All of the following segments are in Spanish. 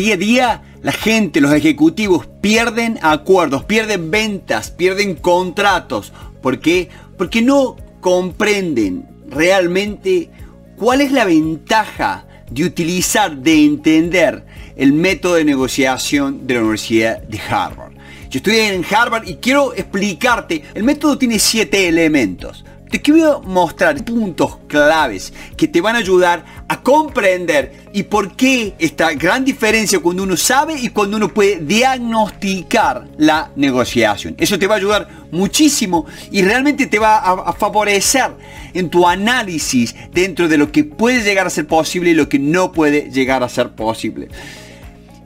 día a día la gente, los ejecutivos pierden acuerdos, pierden ventas, pierden contratos. ¿Por qué? Porque no comprenden realmente cuál es la ventaja de utilizar, de entender el método de negociación de la Universidad de Harvard. Yo estudié en Harvard y quiero explicarte, el método tiene 7 elementos. Te quiero mostrar puntos claves que te van a ayudar a comprender y por qué esta gran diferencia cuando uno sabe y cuando uno puede diagnosticar la negociación. Eso te va a ayudar muchísimo y realmente te va a favorecer en tu análisis dentro de lo que puede llegar a ser posible y lo que no puede llegar a ser posible.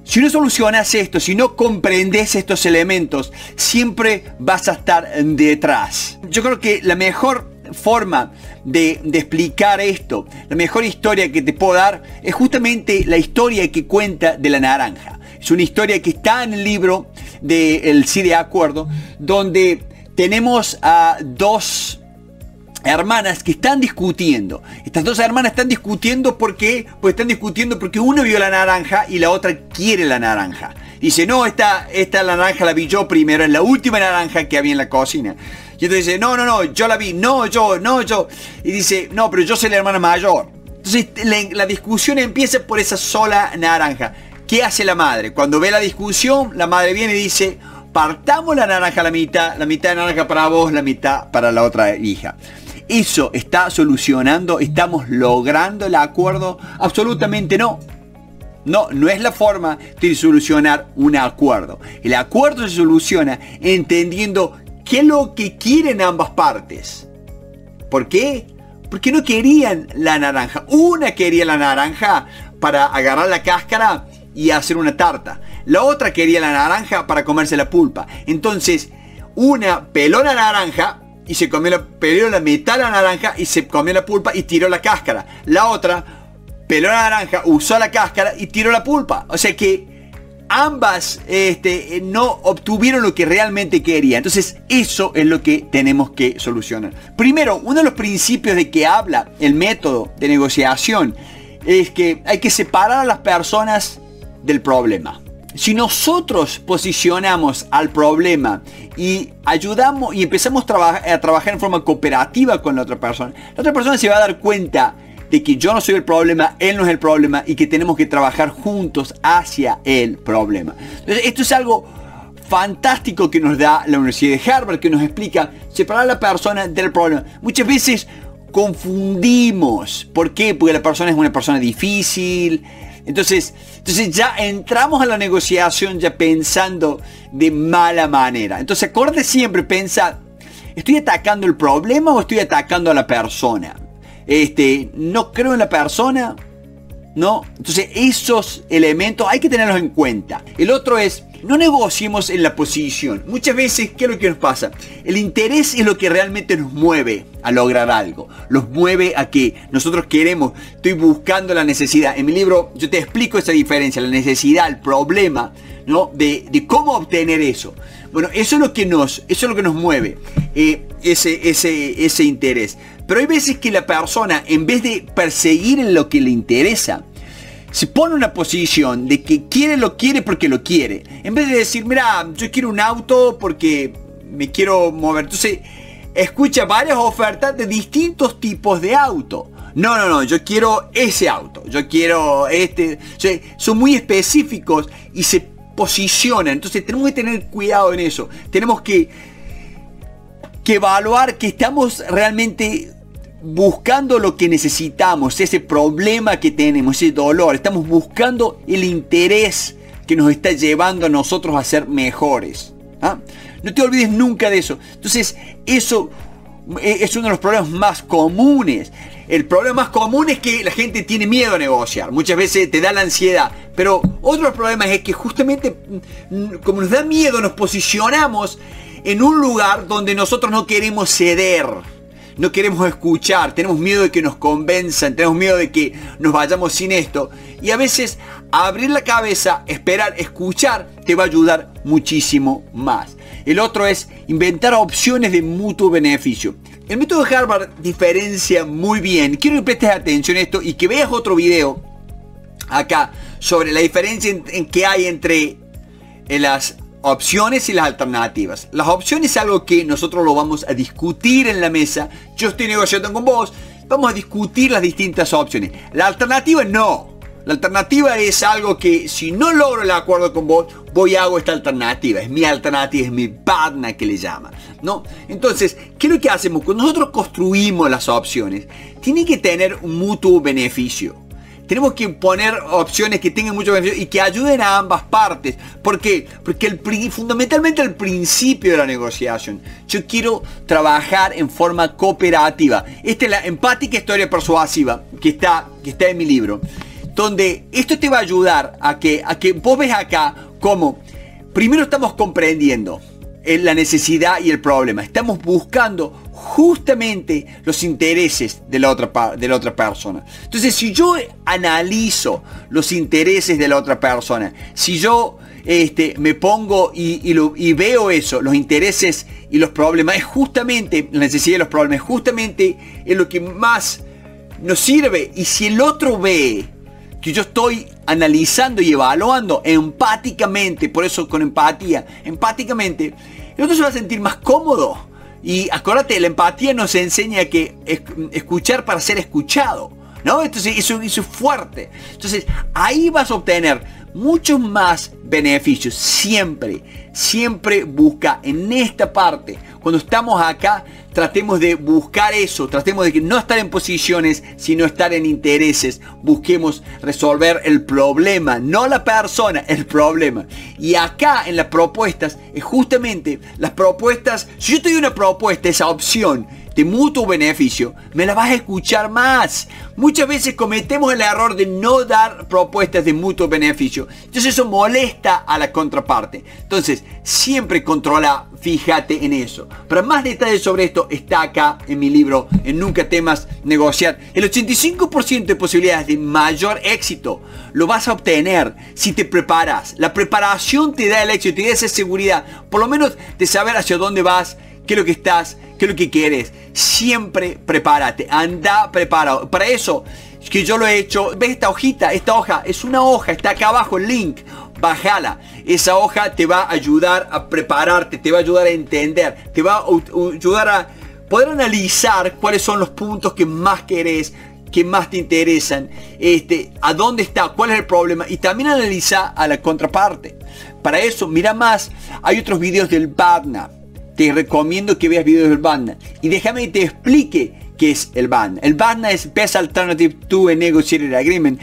Si no solucionas esto, si no comprendes estos elementos, siempre vas a estar detrás. Yo creo que la mejor forma de explicar esto, la mejor historia que te puedo dar, es justamente la historia que cuenta de la naranja. Es una historia que está en el libro de El Sí, de Acuerdo, donde tenemos a dos hermanas que están discutiendo. Estas dos hermanas están discutiendo porque una vio la naranja y la otra quiere la naranja. Dice, no, esta la naranja la vi yo primero, es la última naranja que había en la cocina. Y entonces dice, no, no, no, yo la vi, no, yo, no, yo. Y dice, no, pero yo soy la hermana mayor. Entonces la discusión empieza por esa sola naranja. ¿Qué hace la madre? Cuando ve la discusión, la madre viene y dice, partamos la naranja a la mitad de naranja para vos, la mitad para la otra hija. ¿Eso está solucionando? ¿Estamos logrando el acuerdo? Absolutamente no. No, no es la forma de solucionar un acuerdo. El acuerdo se soluciona entendiendo qué es lo que quieren ambas partes. ¿Por qué? Porque no querían la naranja. Una quería la naranja para agarrar la cáscara y hacer una tarta. La otra quería la naranja para comerse la pulpa. Entonces, una peló la naranja y se comió la mitad de la naranja y se comió la pulpa y tiró la cáscara. La otra peló la naranja, usó la cáscara y tiró la pulpa. O sea que ambas no obtuvieron lo que realmente querían. Entonces eso es lo que tenemos que solucionar. Primero, uno de los principios de que habla el método de negociación es que hay que separar a las personas del problema. Si nosotros posicionamos al problema y ayudamos y empezamos a trabajar en forma cooperativa con la otra persona se va a dar cuenta de que yo no soy el problema, él no es el problema y que tenemos que trabajar juntos hacia el problema. Entonces, esto es algo fantástico que nos da la Universidad de Harvard, que nos explica separar a la persona del problema. Muchas veces confundimos. ¿Por qué? Porque la persona es una persona difícil. Entonces ya entramos a la negociación ya pensando de mala manera. Entonces acorde siempre, pensar, ¿estoy atacando el problema o estoy atacando a la persona? No creo en la persona, ¿no? Entonces esos elementos hay que tenerlos en cuenta. El otro es, no negociemos en la posición. Muchas veces, ¿qué es lo que nos pasa? El interés es lo que realmente nos mueve a lograr algo. Los mueve a que nosotros queremos. Estoy buscando la necesidad. En mi libro yo te explico esa diferencia, la necesidad, el problema, ¿no? De cómo obtener eso. Bueno, eso es lo que nos mueve, ese interés. Pero hay veces que la persona, en vez de perseguir en lo que le interesa, se pone una posición de que quiere porque lo quiere. En vez de decir, mira, yo quiero un auto porque me quiero mover. Entonces, escucha varias ofertas de distintos tipos de auto. No, no, no, yo quiero ese auto. Yo quiero este. O sea, son muy específicos y se posicionan. Entonces, tenemos que tener cuidado en eso. Tenemos que evaluar que estamos realmente buscando lo que necesitamos, ese problema que tenemos, ese dolor. Estamos buscando el interés que nos está llevando a nosotros a ser mejores. ¿Ah? No te olvides nunca de eso. Entonces, eso es uno de los problemas más comunes. El problema más común es que la gente tiene miedo a negociar. Muchas veces te da la ansiedad. Pero otro problema es que justamente como nos da miedo, nos posicionamos en un lugar donde nosotros no queremos ceder. No queremos escuchar, tenemos miedo de que nos convenzan, tenemos miedo de que nos vayamos sin esto. Y a veces abrir la cabeza, esperar, escuchar, te va a ayudar muchísimo más. El otro es inventar opciones de mutuo beneficio. El método de Harvard diferencia muy bien. Quiero que prestes atención a esto y que veas otro video acá sobre la diferencia en que hay entre las opciones y las alternativas. Las opciones es algo que nosotros lo vamos a discutir en la mesa. Yo estoy negociando con vos, vamos a discutir las distintas opciones. La alternativa no. La alternativa es algo que si no logro el acuerdo con vos, voy y hago esta alternativa. Es mi alternativa, es mi BATNA que le llama, ¿no? Entonces, ¿qué es lo que hacemos? Cuando nosotros construimos las opciones, tienen que tener un mutuo beneficio. Tenemos que poner opciones que tengan mucho beneficio y que ayuden a ambas partes. ¿Por qué? Porque fundamentalmente el principio de la negociación. Yo quiero trabajar en forma cooperativa. Esta es la empática historia persuasiva que está en mi libro, donde esto te va a ayudar a que vos ves acá cómo primero estamos comprendiendo la necesidad y el problema. Estamos buscando justamente los intereses de la otra persona. Entonces, si yo analizo los intereses de la otra persona, si yo me pongo y veo eso, los intereses y los problemas, es justamente la necesidad y los problemas, justamente es lo que más nos sirve. Y si el otro ve que yo estoy analizando y evaluando empáticamente, por eso con empatía, empáticamente, el otro se va a sentir más cómodo. Y acuérdate, la empatía nos enseña que escuchar para ser escuchado, ¿no? Entonces eso es fuerte. Entonces ahí vas a obtener muchos más beneficios. Siempre busca en esta parte, cuando estamos acá, tratemos de buscar eso, tratemos de no estar en posiciones, sino estar en intereses. Busquemos resolver el problema, no la persona, el problema. Y acá en las propuestas, es justamente las propuestas, si yo te doy una propuesta, esa opción de mutuo beneficio, me la vas a escuchar más. Muchas veces cometemos el error de no dar propuestas de mutuo beneficio. Entonces eso molesta a la contraparte. Entonces siempre controla, fíjate en eso. Para más detalles sobre esto está acá en mi libro, en Nunca temas negociar. El 85% de posibilidades de mayor éxito lo vas a obtener si te preparas. La preparación te da el éxito, te da esa seguridad, por lo menos de saber hacia dónde vas, qué es lo que estás, qué es lo que quieres. Siempre prepárate, anda preparado. Para eso que yo lo he hecho, ¿ves esta hojita? Esta hoja es una hoja, está acá abajo el link, bájala. Esa hoja te va a ayudar a prepararte, te va a ayudar a entender, te va a ayudar a poder analizar cuáles son los puntos que más querés, que más te interesan, a dónde está, cuál es el problema, y también analiza a la contraparte. Para eso, mira más, hay otros videos del BATNA. Te recomiendo que veas videos del BATNA. Y déjame que te explique qué es el BATNA. El BATNA es Best Alternative to a Negotiated Agreement.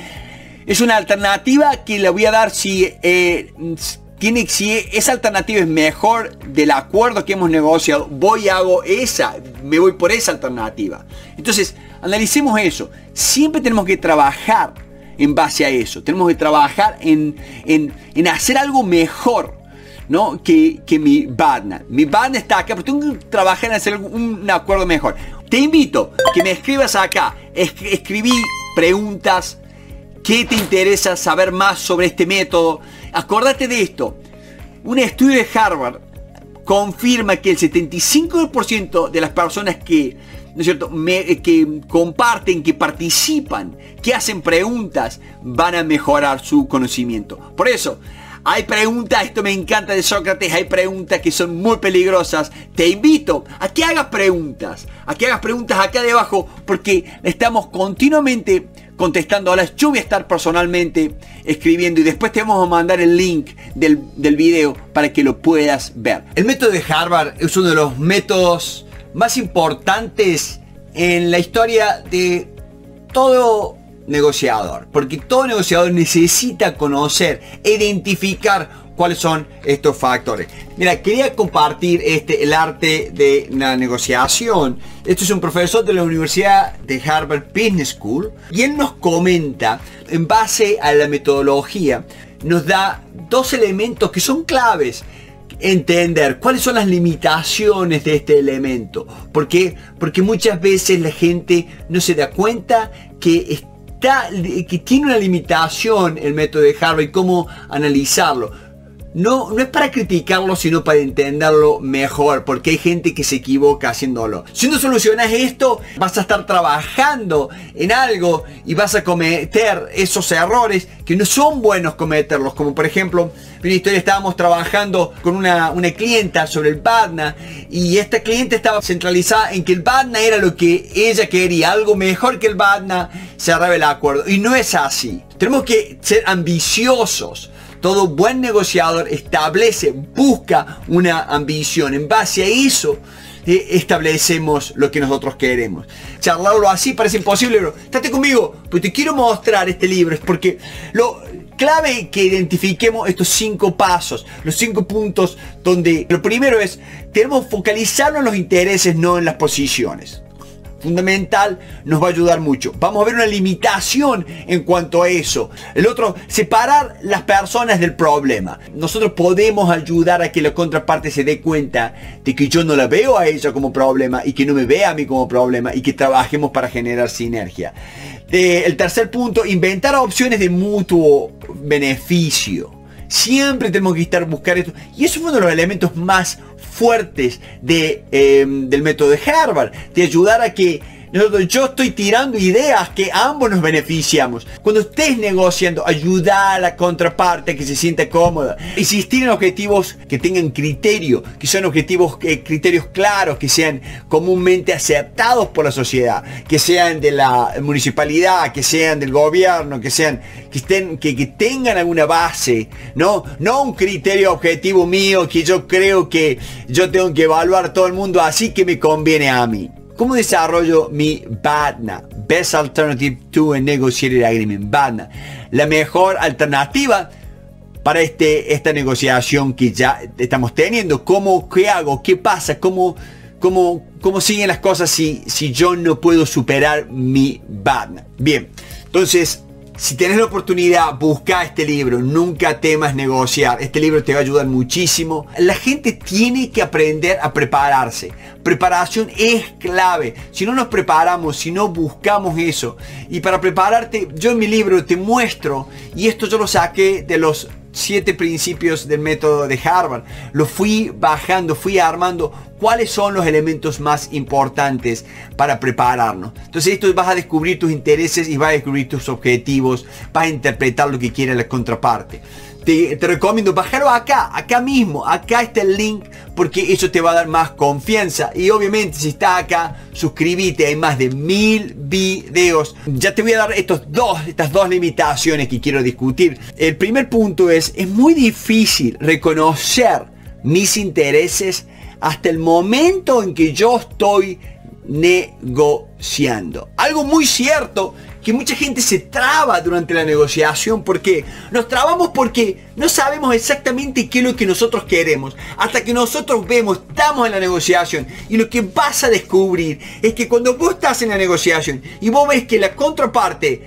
Es una alternativa que la voy a dar si esa alternativa es mejor del acuerdo que hemos negociado. Voy y hago esa, me voy por esa alternativa. Entonces, analicemos eso. Siempre tenemos que trabajar en base a eso. Tenemos que trabajar en hacer algo mejor, ¿no? Que mi BATNA. Mi BATNA está acá, pero tengo que trabajar en hacer un acuerdo mejor. Te invito que me escribas acá. Escribí preguntas. ¿Qué te interesa saber más sobre este método? Acordate de esto. Un estudio de Harvard confirma que el 75% de las personas que, ¿no es cierto?, que comparten, que participan, que hacen preguntas, van a mejorar su conocimiento. Por eso, hay preguntas, esto me encanta de Sócrates, hay preguntas que son muy peligrosas. Te invito a que hagas preguntas acá debajo, porque estamos continuamente contestándolas. Yo voy a estar personalmente escribiendo y después te vamos a mandar el link del video para que lo puedas ver. El método de Harvard es uno de los métodos más importantes en la historia de todo negociador, porque todo negociador necesita conocer, identificar cuáles son estos factores. Mira, quería compartir el arte de la negociación. Esto es un profesor de la Universidad de Harvard Business School, y él nos comenta, en base a la metodología, nos da dos elementos que son claves. Entender cuáles son las limitaciones de este elemento. ¿Por qué? Porque muchas veces la gente no se da cuenta que que tiene una limitación el método de Harvard y cómo analizarlo. No es para criticarlo, sino para entenderlo mejor, porque hay gente que se equivoca haciéndolo. Si no solucionas esto, vas a estar trabajando en algo y vas a cometer esos errores que no son buenos cometerlos. Como por ejemplo, en una historia estábamos trabajando con una clienta sobre el BATNA, y esta clienta estaba centralizada en que el BATNA era lo que ella quería, algo mejor que el BATNA, se arraba el acuerdo. Y no es así. Tenemos que ser ambiciosos. Todo buen negociador establece, busca una ambición. En base a eso establecemos lo que nosotros queremos. Charlarlo así parece imposible, pero estate conmigo, pues te quiero mostrar este libro. Es porque lo clave que identifiquemos estos 5 pasos, los 5 puntos donde lo primero es, tenemos que focalizarnos en los intereses, no en las posiciones. Fundamental, nos va a ayudar mucho. Vamos a ver una limitación en cuanto a eso. El otro, separar las personas del problema. Nosotros podemos ayudar a que la contraparte se dé cuenta de que yo no la veo a ella como problema y que no me vea a mí como problema, y que trabajemos para generar sinergia. El tercer punto, inventar opciones de mutuo beneficio. Siempre tenemos que estar buscando esto, y eso es uno de los elementos más fuertes del método de Harvard, de ayudar a que nosotros, yo estoy tirando ideas que ambos nos beneficiamos. Cuando estés negociando, ayuda a la contraparte que se sienta cómoda. Insistir en objetivos que tengan criterio, que sean objetivos, criterios claros, que sean comúnmente aceptados por la sociedad, que sean de la municipalidad, que sean del gobierno, que tengan alguna base, no un criterio objetivo mío que yo creo que yo tengo que evaluar a todo el mundo, así que me conviene a mí. ¿Cómo desarrollo mi BATNA? Best Alternative to a Negotiated Agreement. BATNA, la mejor alternativa para esta negociación que ya estamos teniendo. ¿Cómo? ¿Qué hago? ¿Qué pasa? ¿Cómo siguen las cosas si yo no puedo superar mi BATNA? Bien, entonces, si tenés la oportunidad, busca este libro, Nunca temas negociar. Este libro te va a ayudar muchísimo. La gente tiene que aprender a prepararse. Preparación es clave. Si no nos preparamos, si no buscamos eso. Y para prepararte, yo en mi libro te muestro, y esto yo lo saqué de los 7 principios del método de Harvard. Lo fui bajando, fui armando cuáles son los elementos más importantes para prepararnos. Entonces esto, vas a descubrir tus intereses y vas a descubrir tus objetivos, vas a interpretar lo que quiere la contraparte. Te recomiendo bajarlo acá mismo, acá está el link, porque eso te va a dar más confianza. Y obviamente, si estás acá, suscríbete, hay más de 1000 videos. Ya te voy a dar estas dos limitaciones que quiero discutir. El primer punto es muy difícil reconocer mis intereses hasta el momento en que yo estoy negociando. Algo muy cierto, que mucha gente se traba durante la negociación. ¿Por qué? Nos trabamos porque no sabemos exactamente qué es lo que nosotros queremos. Hasta que nosotros vemos, estamos en la negociación. Y lo que vas a descubrir es que cuando vos estás en la negociación y vos ves que la contraparte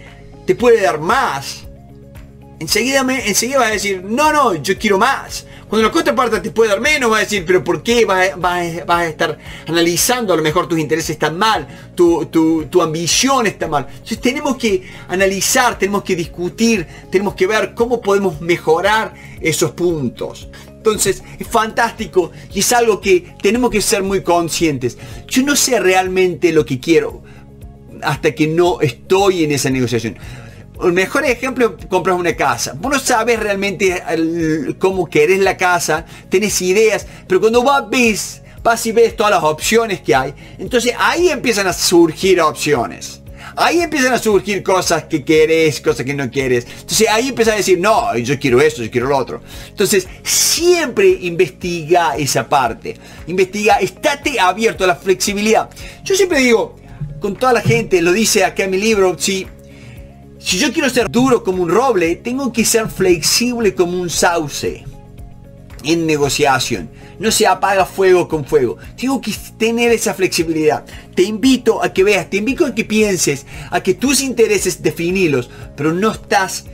te puede dar más, enseguida vas a decir, no, yo quiero más. Cuando la contraparte te puede dar menos, vas a decir, pero ¿por qué? Vas a estar analizando, a lo mejor tus intereses están mal, tu ambición está mal. Entonces tenemos que analizar, tenemos que discutir, tenemos que ver cómo podemos mejorar esos puntos. Entonces es fantástico y es algo que tenemos que ser muy conscientes. Yo no sé realmente lo que quiero hasta que no estoy en esa negociación. El mejor ejemplo, compras una casa. Vos no sabes realmente cómo querés la casa, tenés ideas, pero cuando vas y ves todas las opciones que hay, entonces ahí empiezan a surgir opciones. Ahí empiezan a surgir cosas que querés, cosas que no querés. Entonces ahí empiezas a decir, no, yo quiero esto, yo quiero lo otro. Entonces siempre investiga esa parte. Investiga, estate abierto a la flexibilidad. Yo siempre digo, con toda la gente, lo dice acá en mi libro, si yo quiero ser duro como un roble, tengo que ser flexible como un sauce en negociación. No se apaga fuego con fuego. Tengo que tener esa flexibilidad. Te invito a que veas, te invito a que pienses, a que tus intereses definilos, pero no estés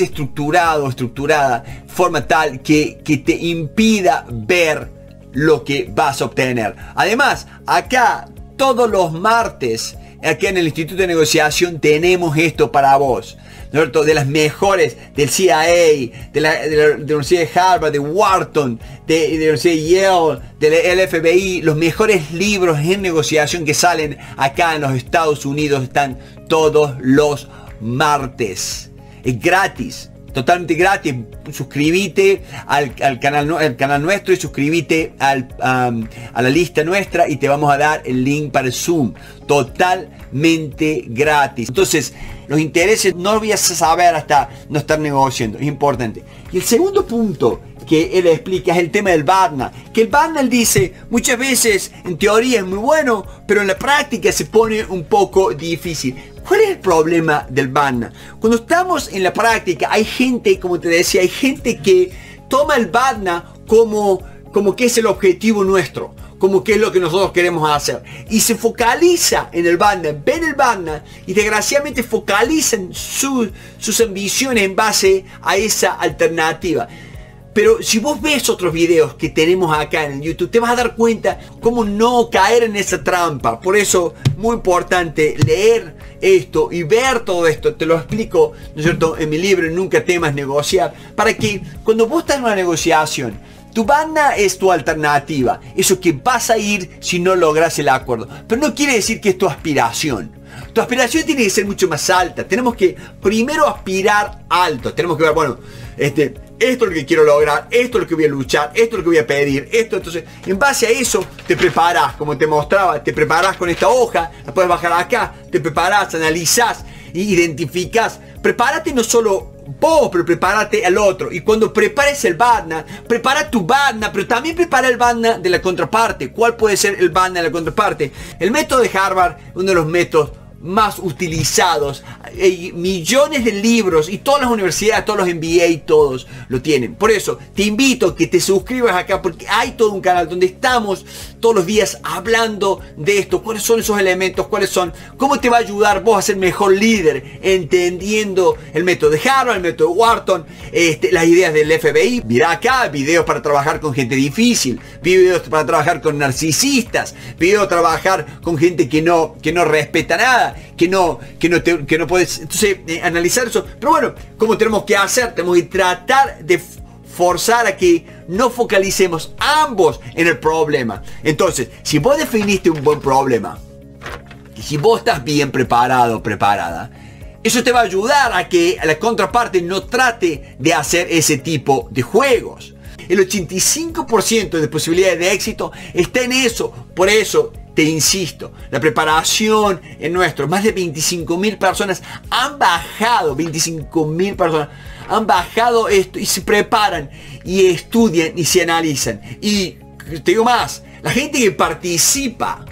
estructurado o estructurada de forma tal que te impida ver lo que vas a obtener. Además, acá todos los martes Aquí en el Instituto de Negociación tenemos esto para vos, ¿no es cierto? De las mejores, del CIA, de la Universidad de Harvard, de Wharton, de la Universidad de Yale, del FBI. Los mejores libros en negociación que salen acá en los Estados Unidos están todos los martes. Es gratis, totalmente gratis. Suscríbete al canal nuestro y suscríbete a la lista nuestra, y te vamos a dar el link para el Zoom totalmente gratis. Entonces, los intereses no los voy a saber hasta no estar negociando, es importante. Y el segundo punto que él explica es el tema del BATNA, que el BATNA, él dice, muchas veces en teoría es muy bueno, pero en la práctica se pone un poco difícil. ¿Cuál es el problema del BATNA? Cuando estamos en la práctica, hay gente, como te decía, hay gente que toma el BATNA como que es el objetivo nuestro, como que es lo que nosotros queremos hacer, y se focaliza en el BATNA, ven el BATNA, y desgraciadamente focalizan sus ambiciones en base a esa alternativa. Pero si vos ves otros videos que tenemos acá en YouTube, te vas a dar cuenta cómo no caer en esa trampa. Por eso, muy importante leer esto y ver todo esto. Te lo explico, ¿no es cierto?, en mi libro Nunca temas negociar, para que cuando vos estás en una negociación, tu BATNA es tu alternativa, eso que vas a ir si no logras el acuerdo. Pero no quiere decir que es tu aspiración. Tu aspiración tiene que ser mucho más alta. Tenemos que primero aspirar alto. Tenemos que ver, bueno, esto es lo que quiero lograr, esto es lo que voy a luchar, esto es lo que voy a pedir, esto. Entonces, en base a eso, te preparás, como te mostraba, te preparás con esta hoja, la puedes bajar acá, te preparás, analizás, identificás. Prepárate no solo vos, pero prepárate al otro. Y cuando prepares el BATNA, prepara tu BATNA, pero también prepara el BATNA de la contraparte. ¿Cuál puede ser el BATNA de la contraparte? El método de Harvard, uno de los métodos más utilizados, hay millones de libros, y todas las universidades, todos los MBA, todos lo tienen. Por eso te invito a que te suscribas acá, porque hay todo un canal donde estamos todos los días hablando de esto, cuáles son esos elementos, cuáles son, cómo te va a ayudar vos a ser mejor líder, entendiendo el método de Harvard, el método de Wharton, las ideas del FBI. Mirá acá, videos para trabajar con gente difícil, videos para trabajar con narcisistas, videos para trabajar con gente que no respeta nada, que no puedes. Entonces, analizar eso. Pero bueno, ¿cómo tenemos que hacer? Tenemos que tratar de forzar a que no focalicemos ambos en el problema. Entonces, si vos definiste un buen problema, y si vos estás bien preparado, preparada, eso te va a ayudar a que la contraparte no trate de hacer ese tipo de juegos. El 85% de posibilidades de éxito está en eso. Por eso te insisto, la preparación en nuestro, más de 25.000 personas han bajado, 25.000 personas han bajado esto, y se preparan, y estudian, y se analizan. Y te digo más, la gente que participa,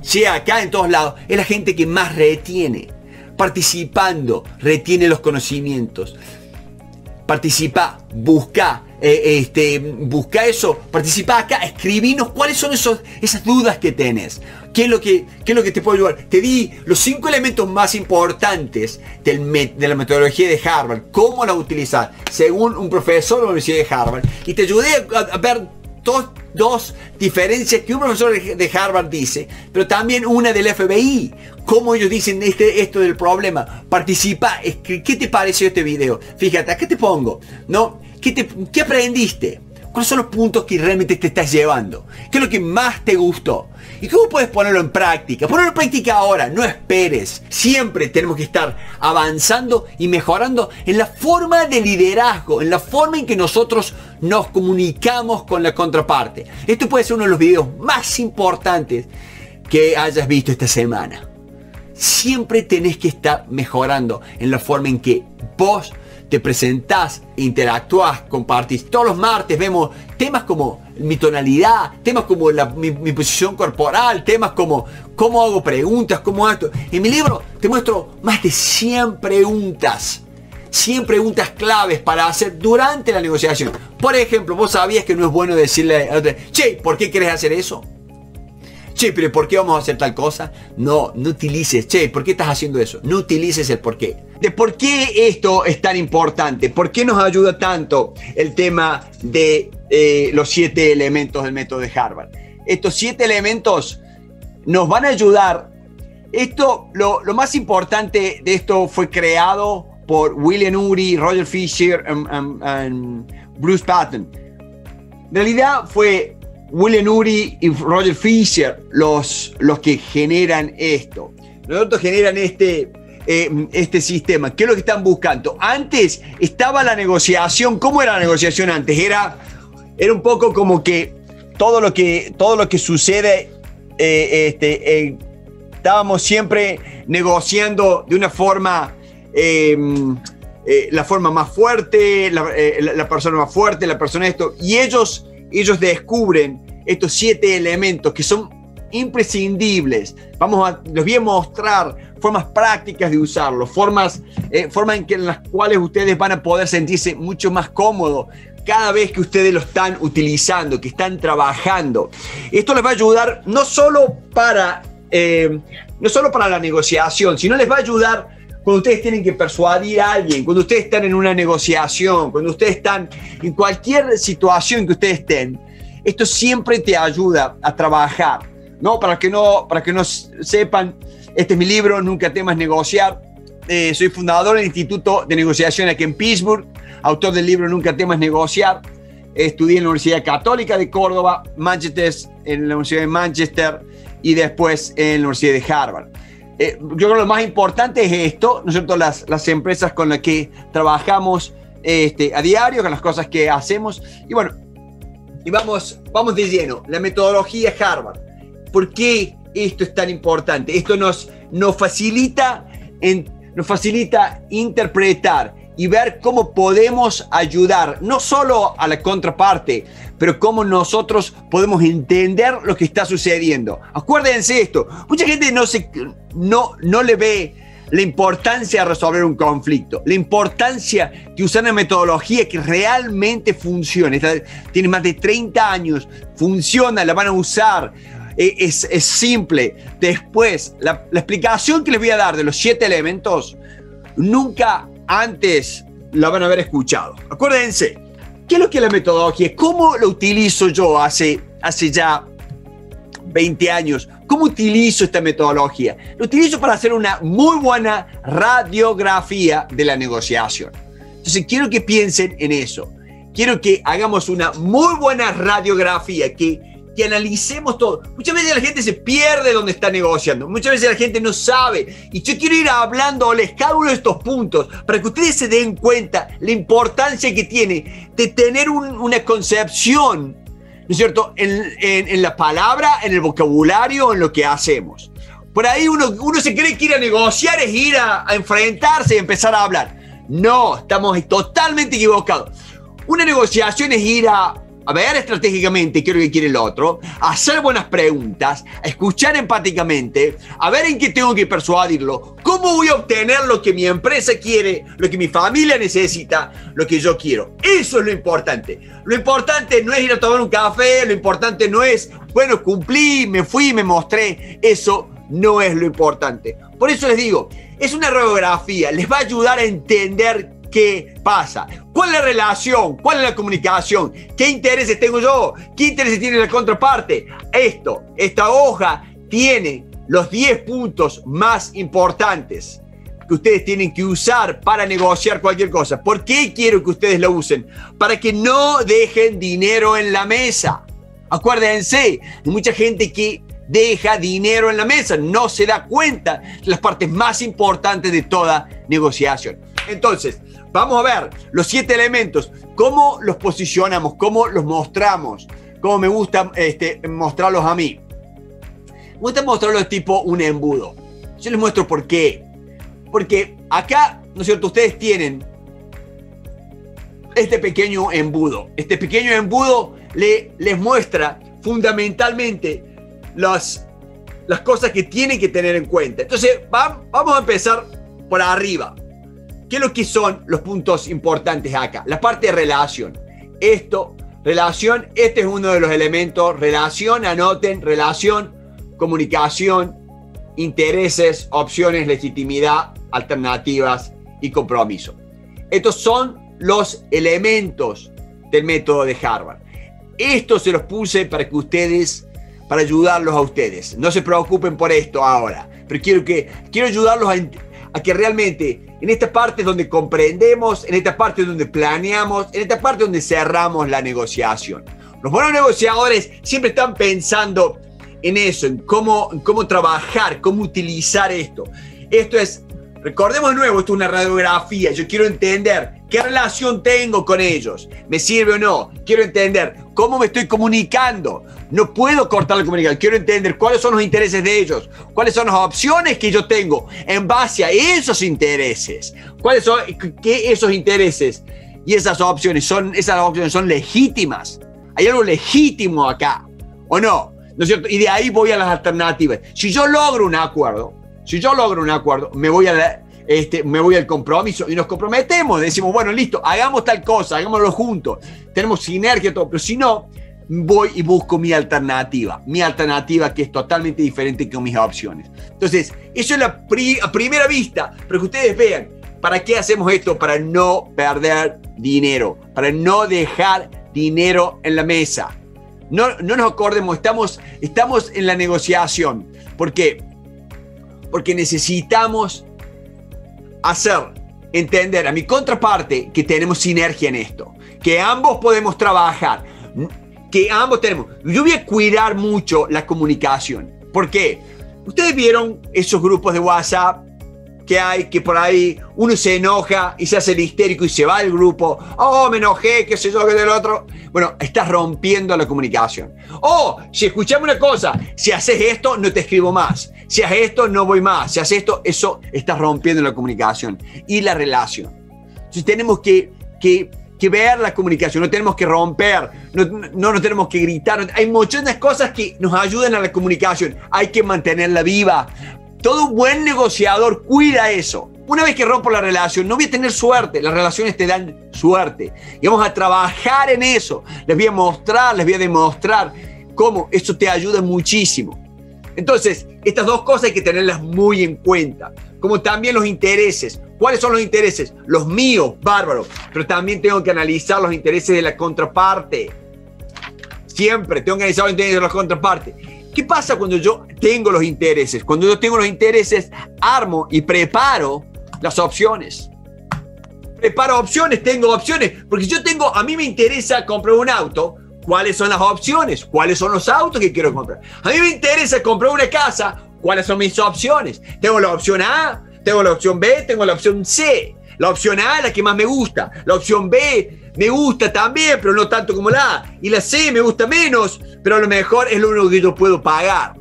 sea acá en todos lados, es la gente que más retiene. Participando, retiene los conocimientos. Participa, busca. Busca eso, participa acá, escribinos cuáles son esas dudas que tenés, qué es lo que te puede ayudar. Te di los 5 elementos más importantes de la metodología de Harvard, cómo la utilizar según un profesor de la Universidad de Harvard, y te ayudé a ver dos diferencias que un profesor de Harvard dice, pero también una del FBI, cómo ellos dicen esto del problema. Participa, ¿qué te pareció este video? Fíjate, acá te pongo, ¿no? ¿Qué aprendiste? ¿Cuáles son los puntos que realmente te estás llevando? ¿Qué es lo que más te gustó? ¿Y cómo puedes ponerlo en práctica? Ponerlo en práctica ahora, no esperes. Siempre tenemos que estar avanzando y mejorando en la forma de liderazgo, en la forma en que nosotros nos comunicamos con la contraparte. Esto puede ser uno de los videos más importantes que hayas visto esta semana. Siempre tenés que estar mejorando en la forma en que vos te presentás, interactúas, compartís. Todos los martes vemos temas como mi tonalidad, temas como mi posición corporal, temas como cómo hago preguntas, cómo esto. En mi libro te muestro más de 100 preguntas. 100 preguntas claves para hacer durante la negociación. Por ejemplo, vos sabías que no es bueno decirle a otro, che, ¿por qué querés hacer eso? Che, pero ¿por qué vamos a hacer tal cosa? No, no utilices, che, ¿por qué estás haciendo eso? No utilices el por qué. De por qué esto es tan importante, por qué nos ayuda tanto el tema de los 7 elementos del método de Harvard. Estos 7 elementos nos van a ayudar Esto, lo más importante de esto fue creado por William Ury, Roger Fisher y Bruce Patton. En realidad fue William Ury y Roger Fisher los que generan esto. Nosotros generan este sistema. ¿Qué es lo que están buscando? Antes estaba la negociación. ¿Cómo era la negociación antes? Era un poco como que todo lo que sucede, estábamos siempre negociando de una forma, la forma más fuerte, la persona más fuerte, la persona esto. Y ellos descubren estos 7 elementos que son imprescindibles. Les voy a mostrar formas prácticas de usarlos, en las cuales ustedes van a poder sentirse mucho más cómodos cada vez que ustedes lo están utilizando, que están trabajando. Esto les va a ayudar no solo para la negociación, sino les va a ayudar cuando ustedes tienen que persuadir a alguien, cuando ustedes están en una negociación, cuando ustedes están en cualquier situación que ustedes estén. Esto siempre te ayuda a trabajar, ¿no? Para que no sepan, este es mi libro, Nunca temas negociar. Soy fundador del Instituto de Negociación aquí en Pittsburgh, autor del libro Nunca temas negociar. Estudié en la Universidad Católica de Córdoba, en la Universidad de Manchester y después en la Universidad de Harvard. Yo creo que lo más importante es esto, ¿no es cierto? Las empresas con las que trabajamos a diario, con las cosas que hacemos. Y bueno, y vamos de lleno. La metodología Harvard. ¿Por qué esto es tan importante? Esto nos facilita interpretar y ver cómo podemos ayudar, no solo a la contraparte, pero cómo nosotros podemos entender lo que está sucediendo. Acuérdense esto, mucha gente no le ve la importancia de resolver un conflicto, la importancia de usar una metodología que realmente funcione. Tiene más de 30 años, funciona, la van a usar. Es simple. Después, la explicación que les voy a dar de los 7 elementos, nunca antes la van a haber escuchado. Acuérdense, ¿qué es lo que es la metodología? ¿Cómo lo utilizo yo hace ya 20 años? ¿Cómo utilizo esta metodología? Lo utilizo para hacer una muy buena radiografía de la negociación. Entonces, quiero que piensen en eso. Quiero que hagamos una muy buena radiografía, que analicemos todo. Muchas veces la gente se pierde donde está negociando. Muchas veces la gente no sabe. Y yo quiero ir hablándoles cada uno de estos puntos para que ustedes se den cuenta la importancia que tiene de tener una concepción, ¿no es cierto?, en la palabra, en el vocabulario, en lo que hacemos. Por ahí uno se cree que ir a negociar es ir a enfrentarse y empezar a hablar. No, estamos totalmente equivocados. Una negociación es ir a ver estratégicamente qué es lo que quiere el otro, a hacer buenas preguntas, a escuchar empáticamente, a ver en qué tengo que persuadirlo, cómo voy a obtener lo que mi empresa quiere, lo que mi familia necesita, lo que yo quiero. Eso es lo importante. Lo importante no es ir a tomar un café, lo importante no es, bueno, cumplí, me fui, me mostré. Eso no es lo importante. Por eso les digo, es una radiografía, les va a ayudar a entender qué pasa, cuál es la relación, cuál es la comunicación, qué intereses tengo yo, qué intereses tiene la contraparte. Esta hoja tiene los 10 puntos más importantes que ustedes tienen que usar para negociar cualquier cosa. ¿Por qué quiero que ustedes lo usen? Para que no dejen dinero en la mesa. Acuérdense, hay mucha gente que deja dinero en la mesa, no se da cuenta de las partes más importantes de toda negociación. Entonces, vamos a ver los 7 elementos, cómo los posicionamos, cómo los mostramos, cómo me gusta mostrarlos a mí. Me gusta mostrarlos tipo un embudo. Yo les muestro por qué. Porque acá, ¿no es cierto?, ustedes tienen este pequeño embudo. Este pequeño embudo les muestra fundamentalmente las cosas que tienen que tener en cuenta. Entonces, vamos a empezar por arriba. ¿Qué es lo que son los puntos importantes acá? La parte de relación. Este es uno de los elementos. Relación, anoten, relación, comunicación, intereses, opciones, legitimidad, alternativas y compromiso. Estos son los elementos del método de Harvard. Esto se los puse para ayudarlos a ustedes. No se preocupen por esto ahora. pero quiero ayudarlos a que realmente en esta parte es donde comprendemos, en esta parte es donde planeamos, en esta parte es donde cerramos la negociación. Los buenos negociadores siempre están pensando en eso, en cómo trabajar, cómo utilizar esto. Esto es, recordemos de nuevo, esto es una radiografía. Yo quiero entender qué relación tengo con ellos. ¿Me sirve o no? Quiero entender cómo me estoy comunicando. No puedo cortar la comunicación. Quiero entender cuáles son los intereses de ellos, cuáles son las opciones que yo tengo en base a esos intereses. ¿Cuáles son esos intereses y esas opciones? ¿Esas opciones son legítimas? ¿Hay algo legítimo acá o no? ¿No es cierto? Y de ahí voy a las alternativas. Si yo logro un acuerdo, me voy al compromiso y nos comprometemos. Decimos, bueno, listo, hagamos tal cosa, hagámoslo juntos. Tenemos sinergia, todo. Pero si no, voy y busco mi alternativa que es totalmente diferente que mis opciones. Entonces, eso es a primera vista, pero que ustedes vean, ¿para qué hacemos esto? Para no perder dinero, para no dejar dinero en la mesa. No nos acordemos, estamos en la negociación. ¿Por qué? Porque necesitamos hacer entender a mi contraparte que tenemos sinergia en esto, que ambos podemos trabajar, que ambos tenemos. Yo voy a cuidar mucho la comunicación. ¿Por qué? Ustedes vieron esos grupos de WhatsApp que hay, que por ahí uno se enoja y se hace el histérico y se va del grupo. Oh, me enojé, qué sé yo, qué del otro. Bueno, estás rompiendo la comunicación. Oh, si escuchamos una cosa, si haces esto, no te escribo más. Si haces esto, no voy más. Si haces esto, eso estás rompiendo la comunicación y la relación. Entonces tenemos que ver la comunicación, no tenemos que romper, no tenemos que gritar. Hay muchas cosas que nos ayudan a la comunicación. Hay que mantenerla viva. Todo buen negociador cuida eso. Una vez que rompo la relación, no voy a tener suerte. Las relaciones te dan suerte. Y vamos a trabajar en eso. Les voy a mostrar, les voy a demostrar cómo eso te ayuda muchísimo. Entonces, estas dos cosas hay que tenerlas muy en cuenta. Como también los intereses. ¿Cuáles son los intereses? Los míos, bárbaros. Pero también tengo que analizar los intereses de la contraparte. Siempre tengo que analizar los intereses de la contraparte. ¿Qué pasa cuando yo tengo los intereses? Cuando yo tengo los intereses, armo y preparo las opciones. Preparo opciones, tengo opciones. Porque yo tengo, a mí me interesa comprar un auto. ¿Cuáles son las opciones? ¿Cuáles son los autos que quiero comprar? A mí me interesa comprar una casa. ¿Cuáles son mis opciones? Tengo la opción A, tengo la opción B, tengo la opción C. La opción A es la que más me gusta. La opción B me gusta también, pero no tanto como la A. Y la C me gusta menos, pero a lo mejor es lo único que yo puedo pagar.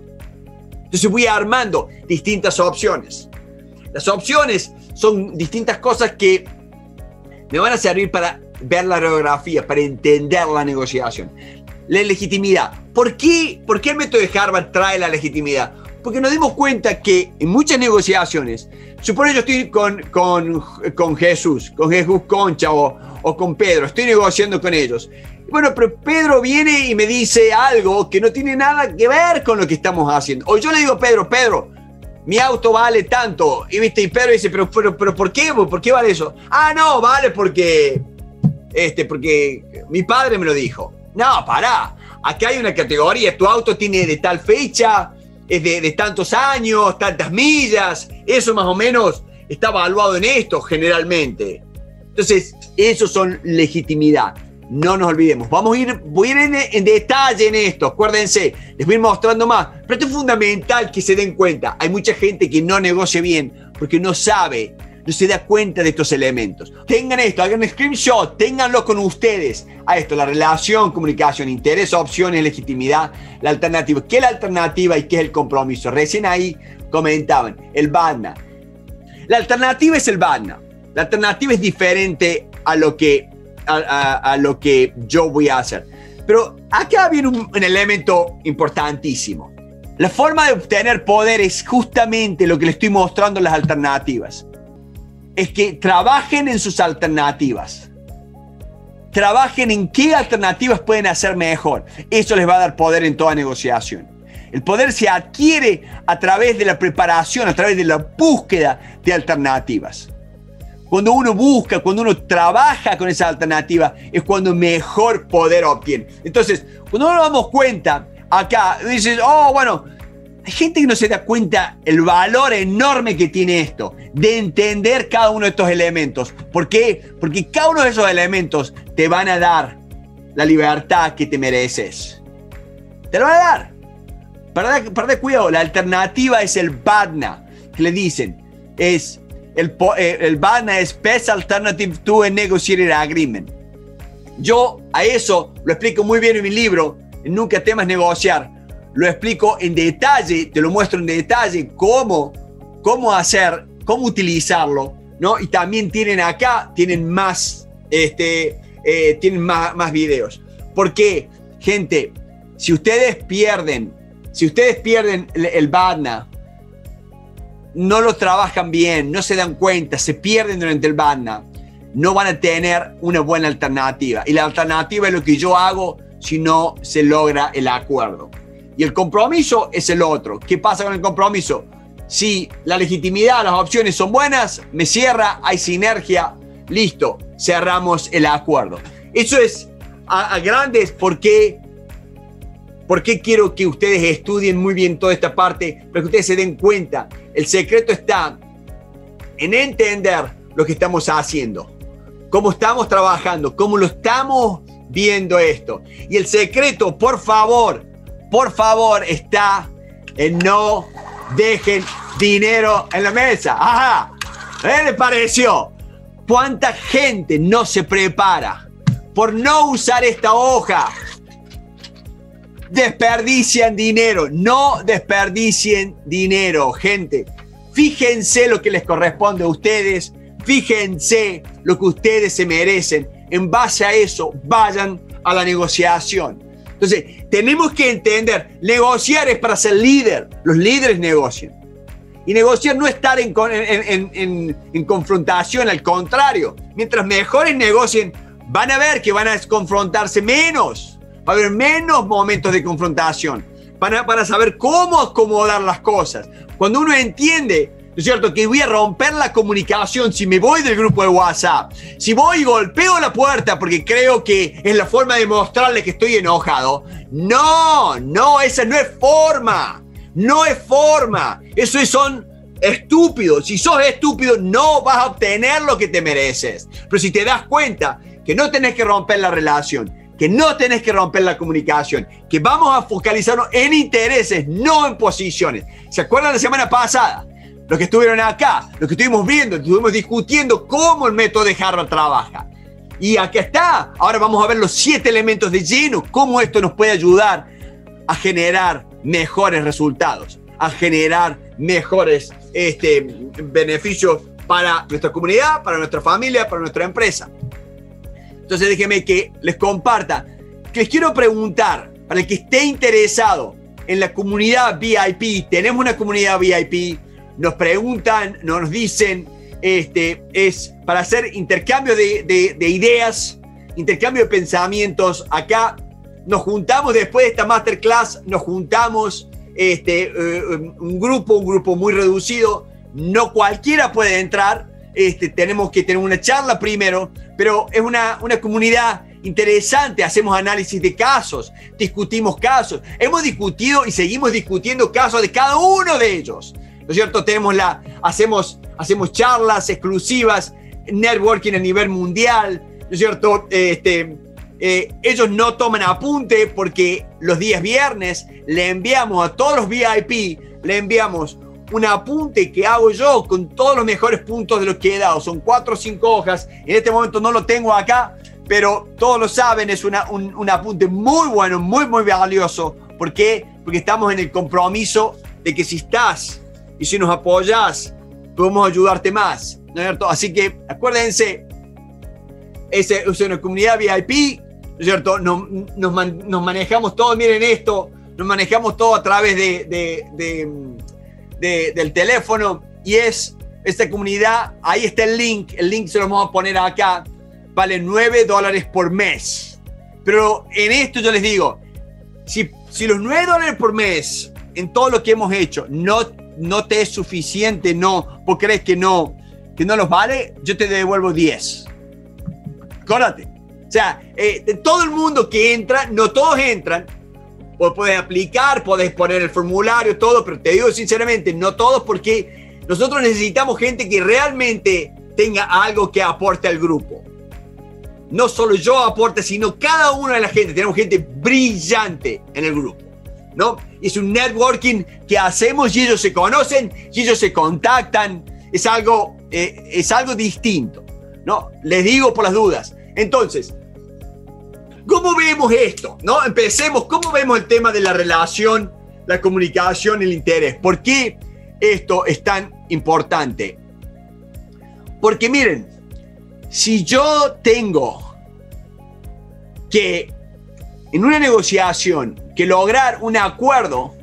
Entonces voy armando distintas opciones. Las opciones son distintas cosas que me van a servir para ver la radiografía, para entender la negociación. La legitimidad. ¿Por qué el método de Harvard trae la legitimidad? Porque nos dimos cuenta que en muchas negociaciones, supone yo estoy con Jesús Concha o con Pedro, estoy negociando con ellos. Bueno, pero Pedro viene y me dice algo que no tiene nada que ver con lo que estamos haciendo. O yo le digo a Pedro, mi auto vale tanto. Y viste, y Pedro dice, pero ¿por qué? ¿Por qué vale eso? Ah, no, vale porque mi padre me lo dijo. No, pará. Acá hay una categoría, tu auto tiene de tal fecha, es de tantos años, tantas millas, eso más o menos está evaluado en esto generalmente. Entonces, eso son legitimidad. No nos olvidemos. Voy a ir en detalle en esto, acuérdense. Les voy a ir mostrando más. Pero esto es fundamental que se den cuenta. Hay mucha gente que no negocia bien porque no sabe, no se da cuenta de estos elementos. Tengan esto, hagan un screenshot, ténganlo con ustedes. A esto, la relación, comunicación, interés, opciones, legitimidad, la alternativa. ¿Qué es la alternativa y qué es el compromiso? Recién ahí comentaban, el BATNA. La alternativa es el BATNA. La alternativa es diferente a lo que yo voy a hacer. Pero acá viene un elemento importantísimo. La forma de obtener poder es justamente lo que le estoy mostrando en las alternativas. Es que trabajen en sus alternativas. Trabajen en qué alternativas pueden hacer mejor. Eso les va a dar poder en toda negociación. El poder se adquiere a través de la preparación, a través de la búsqueda de alternativas. Cuando uno busca, cuando uno trabaja con esa alternativa, es cuando mejor poder obtiene. Entonces, cuando nos damos cuenta, acá dices, oh, bueno, Hay gente que no se da cuenta el valor enorme que tiene esto, de entender cada uno de estos elementos. ¿Por qué? Porque cada uno de esos elementos te van a dar la libertad que te mereces. Te lo van a dar. Para dar cuidado, la alternativa es el BATNA, que le dicen. Es el BATNA es Best Alternative to a Negotiated Agreement. Yo a eso lo explico muy bien en mi libro, Nunca temas negociar. Lo explico en detalle, te lo muestro en detalle cómo hacer, cómo utilizarlo, ¿no? Y también tienen acá, tienen más videos. Porque, gente, si ustedes pierden el BATNA, no lo trabajan bien, no se dan cuenta, se pierden durante el BATNA, no van a tener una buena alternativa. Y la alternativa es lo que yo hago si no se logra el acuerdo. Y el compromiso es el otro. ¿Qué pasa con el compromiso? Si la legitimidad, las opciones son buenas, me cierra, hay sinergia, listo, cerramos el acuerdo. Eso es a grandes porque quiero que ustedes estudien muy bien toda esta parte, para que ustedes se den cuenta. El secreto está en entender lo que estamos haciendo, cómo estamos trabajando, cómo lo estamos viendo esto. Y el secreto, por favor, está en no dejen dinero en la mesa. ¡Ajá! ¿Qué les pareció? ¿Cuánta gente no se prepara por no usar esta hoja? Desperdician dinero. No desperdicien dinero, gente. Fíjense lo que les corresponde a ustedes. Fíjense lo que ustedes se merecen. En base a eso, vayan a la negociación. Entonces, tenemos que entender, negociar es para ser líder. Los líderes negocian. Y negociar no es estar en confrontación, al contrario. Mientras mejores negocien, van a ver que van a confrontarse menos. Va a haber menos momentos de confrontación. Para saber cómo acomodar las cosas. Cuando uno entiende, ¿no es cierto?, que voy a romper la comunicación si me voy del grupo de WhatsApp, si voy y golpeo la puerta porque creo que es la forma de mostrarle que estoy enojado. No, esa no es forma. No es forma. Eso son estúpidos. Si sos estúpido, no vas a obtener lo que te mereces. Pero si te das cuenta que no tenés que romper la relación, que no tenés que romper la comunicación, que vamos a focalizarnos en intereses, no en posiciones. ¿Se acuerdan la semana pasada? Los que estuvieron acá, los que estuvimos viendo, estuvimos discutiendo cómo el método de Harvard trabaja. Y acá está. Ahora vamos a ver los 7 elementos de lleno, cómo esto nos puede ayudar a generar mejores resultados, a generar mejores beneficios para nuestra comunidad, para nuestra familia, para nuestra empresa. Entonces déjenme que les comparta, que les quiero preguntar, para el que esté interesado en la comunidad VIP, tenemos una comunidad VIP. Nos preguntan, nos dicen, es para hacer intercambio de ideas, intercambio de pensamientos. Acá nos juntamos después de esta masterclass, nos juntamos un grupo muy reducido. No cualquiera puede entrar, tenemos que tener una charla primero, pero es una comunidad interesante. Hacemos análisis de casos, discutimos casos. Hemos discutido y seguimos discutiendo casos de cada uno de ellos. ¿No es cierto? Hacemos charlas exclusivas, networking a nivel mundial, ¿no es cierto? Ellos no toman apunte porque los días viernes le enviamos a todos los VIP, le enviamos un apunte que hago yo con todos los mejores puntos de los que he dado. Son 4 o 5 hojas, en este momento no lo tengo acá, pero todos lo saben, es un apunte muy bueno, muy valioso. ¿Por qué? Porque estamos en el compromiso de que si estás y si nos apoyas, podemos ayudarte más, ¿no es cierto? Así que acuérdense, es una comunidad VIP, ¿no es cierto? Nos manejamos todo, miren esto, nos manejamos todo a través del teléfono. Y es esta comunidad, ahí está el link se lo vamos a poner acá, vale $9 por mes. Pero en esto yo les digo, si los $9 por mes, en todo lo que hemos hecho, no te es suficiente, no, vos crees que no los vale, yo te devuelvo 10. Acuérdate. O sea, todo el mundo que entra, no todos entran, vos podés aplicar, podés poner el formulario, todo, pero te digo sinceramente, no todos, porque nosotros necesitamos gente que realmente tenga algo que aporte al grupo. No solo yo aporte, sino cada una de la gente. Tenemos gente brillante en el grupo, ¿no? Es un networking que hacemos y ellos se conocen, y ellos se contactan. Es algo distinto, ¿no? Les digo por las dudas. Entonces, ¿cómo vemos esto? ¿No? Empecemos. ¿Cómo vemos el tema de la relación, la comunicación, el interés? ¿Por qué esto es tan importante? Porque miren, si yo tengo que, en una negociación, que lograr un acuerdo,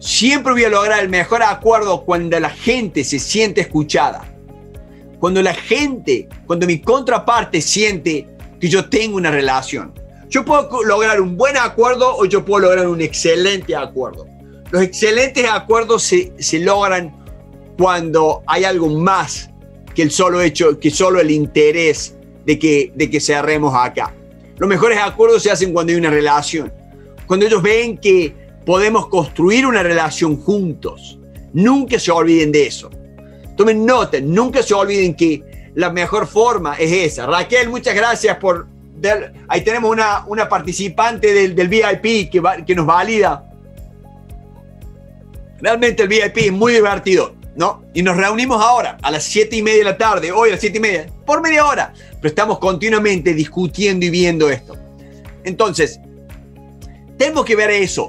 siempre voy a lograr el mejor acuerdo cuando la gente se siente escuchada. Cuando la gente, cuando mi contraparte siente que yo tengo una relación. Yo puedo lograr un buen acuerdo o yo puedo lograr un excelente acuerdo. Los excelentes acuerdos se logran cuando hay algo más que el solo hecho, que solo el interés de que cerremos acá. Los mejores acuerdos se hacen cuando hay una relación. Cuando ellos ven que podemos construir una relación juntos. Nunca se olviden de eso. Tomen nota, nunca se olviden que la mejor forma es esa. Raquel, muchas gracias por... Ahí tenemos una participante del VIP que nos valida. Realmente el VIP es muy divertido, ¿no? Y nos reunimos ahora a las 7:30 de la tarde, hoy a las 7:30, por media hora. Pero estamos continuamente discutiendo y viendo esto. Entonces, tenemos que ver eso.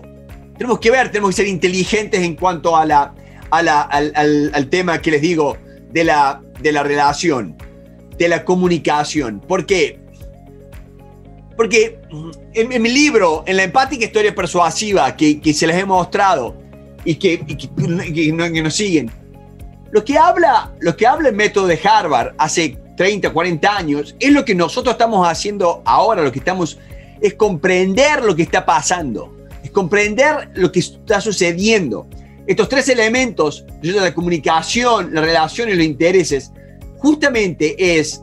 Tenemos que ser inteligentes en cuanto a al tema que les digo de la relación, de la comunicación. ¿Por qué? Porque en mi libro, en la empática historia persuasiva que se les he mostrado y que nos siguen, lo que habla el método de Harvard hace 30, 40 años, es lo que nosotros estamos haciendo ahora, es comprender lo que está pasando, es comprender lo que está sucediendo. Estos tres elementos, la comunicación, la relación y los intereses, justamente es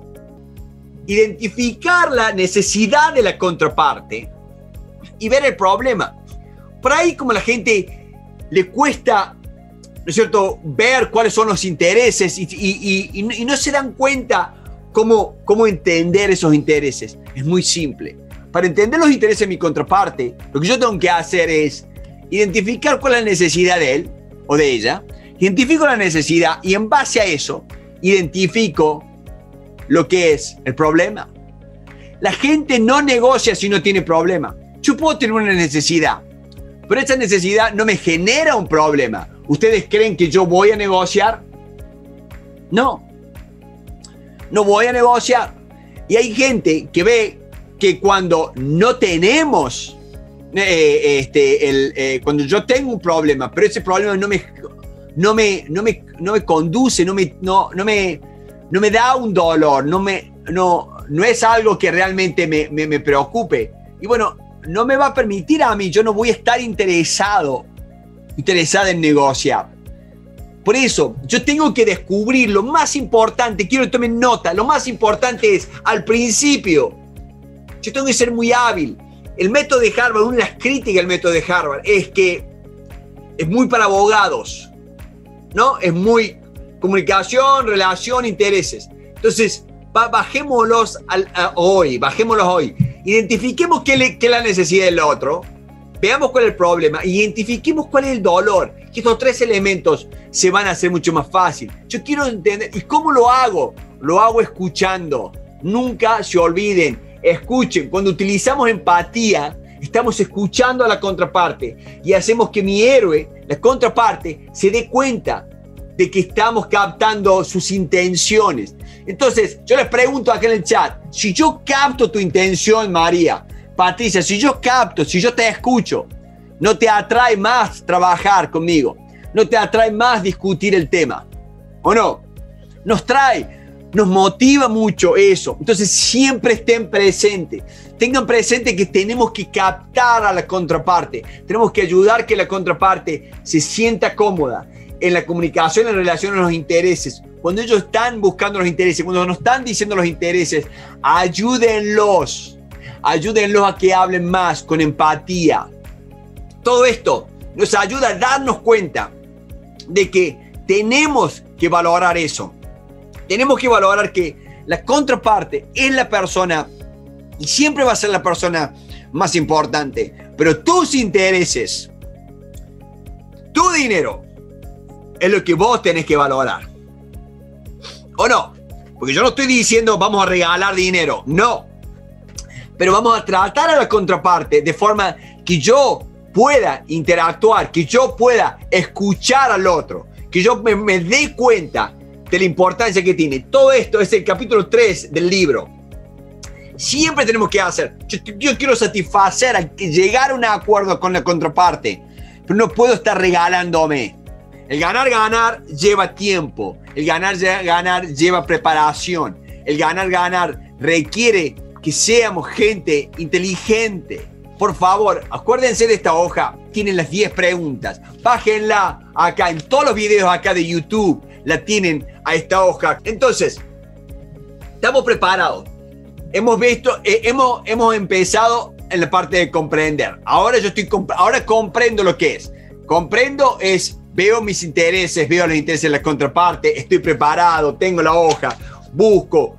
identificar la necesidad de la contraparte y ver el problema. Por ahí, como la gente le cuesta, ¿no es cierto?, ver cuáles son los intereses y no se dan cuenta cómo entender esos intereses. Es muy simple. Para entender los intereses de mi contraparte, lo que yo tengo que hacer es identificar cuál es la necesidad de él o de ella, identifico la necesidad y en base a eso identifico lo que es el problema. La gente no negocia si no tiene problema. Yo puedo tener una necesidad, pero esa necesidad no me genera un problema. ¿Ustedes creen que yo voy a negociar? No. No voy a negociar. Y hay gente que ve que cuando no tenemos, cuando yo tengo un problema, pero ese problema no me conduce, no me da un dolor, no es algo que realmente me preocupe. Y bueno, no me va a permitir a mí, yo no voy a estar interesada en negociar. Por eso, yo tengo que descubrir lo más importante, quiero que tomen nota, lo más importante es, al principio, yo tengo que ser muy hábil. El método de Harvard, una de las críticas del método de Harvard es que es muy para abogados, ¿no? Es muy comunicación, relación, intereses. Entonces, bajémoslos hoy. Identifiquemos qué es la necesidad del otro, veamos cuál es el problema, identifiquemos cuál es el dolor, que estos tres elementos se van a hacer mucho más fácil. Yo quiero entender, ¿y cómo lo hago? Lo hago escuchando. Nunca se olviden. Escuchen, cuando utilizamos empatía, estamos escuchando a la contraparte y hacemos que mi héroe, la contraparte, se dé cuenta de que estamos captando sus intenciones. Entonces, yo les pregunto acá en el chat, si yo capto tu intención, María, Patricia, si yo te escucho, ¿no te atrae más trabajar conmigo? ¿No te atrae más discutir el tema? ¿O no? Nos motiva mucho eso. Entonces, siempre estén presentes. Tengan presente que tenemos que captar a la contraparte. Tenemos que ayudar que la contraparte se sienta cómoda en la comunicación, en relación a los intereses. Cuando ellos están buscando los intereses, cuando nos están diciendo los intereses, ayúdenlos. Ayúdenlos a que hablen más con empatía. Todo esto nos ayuda a darnos cuenta de que tenemos que valorar eso. Tenemos que valorar que la contraparte es la persona y siempre va a ser la persona más importante. Pero tus intereses, tu dinero, es lo que vos tenés que valorar. ¿O no? Porque yo no estoy diciendo vamos a regalar dinero, no. Pero vamos a tratar a la contraparte de forma que yo pueda interactuar, que yo pueda escuchar al otro, que yo me dé cuenta de la importancia que tiene. Todo esto es el capítulo 3 del libro. Siempre tenemos que hacer. Yo quiero satisfacer, llegar a un acuerdo con la contraparte, pero no puedo estar regalándome. El ganar-ganar lleva tiempo. El ganar-ganar lleva preparación. El ganar-ganar requiere que seamos gente inteligente. Por favor, acuérdense de esta hoja. Tienen las 10 preguntas. Bájenla acá, en todos los videos acá de YouTube. La tienen a esta hoja. Entonces, estamos preparados. Hemos visto, hemos empezado en la parte de comprender. Ahora yo estoy, ahora comprendo lo que es. Comprendo es, veo mis intereses, veo los intereses de la contraparte, estoy preparado, tengo la hoja, busco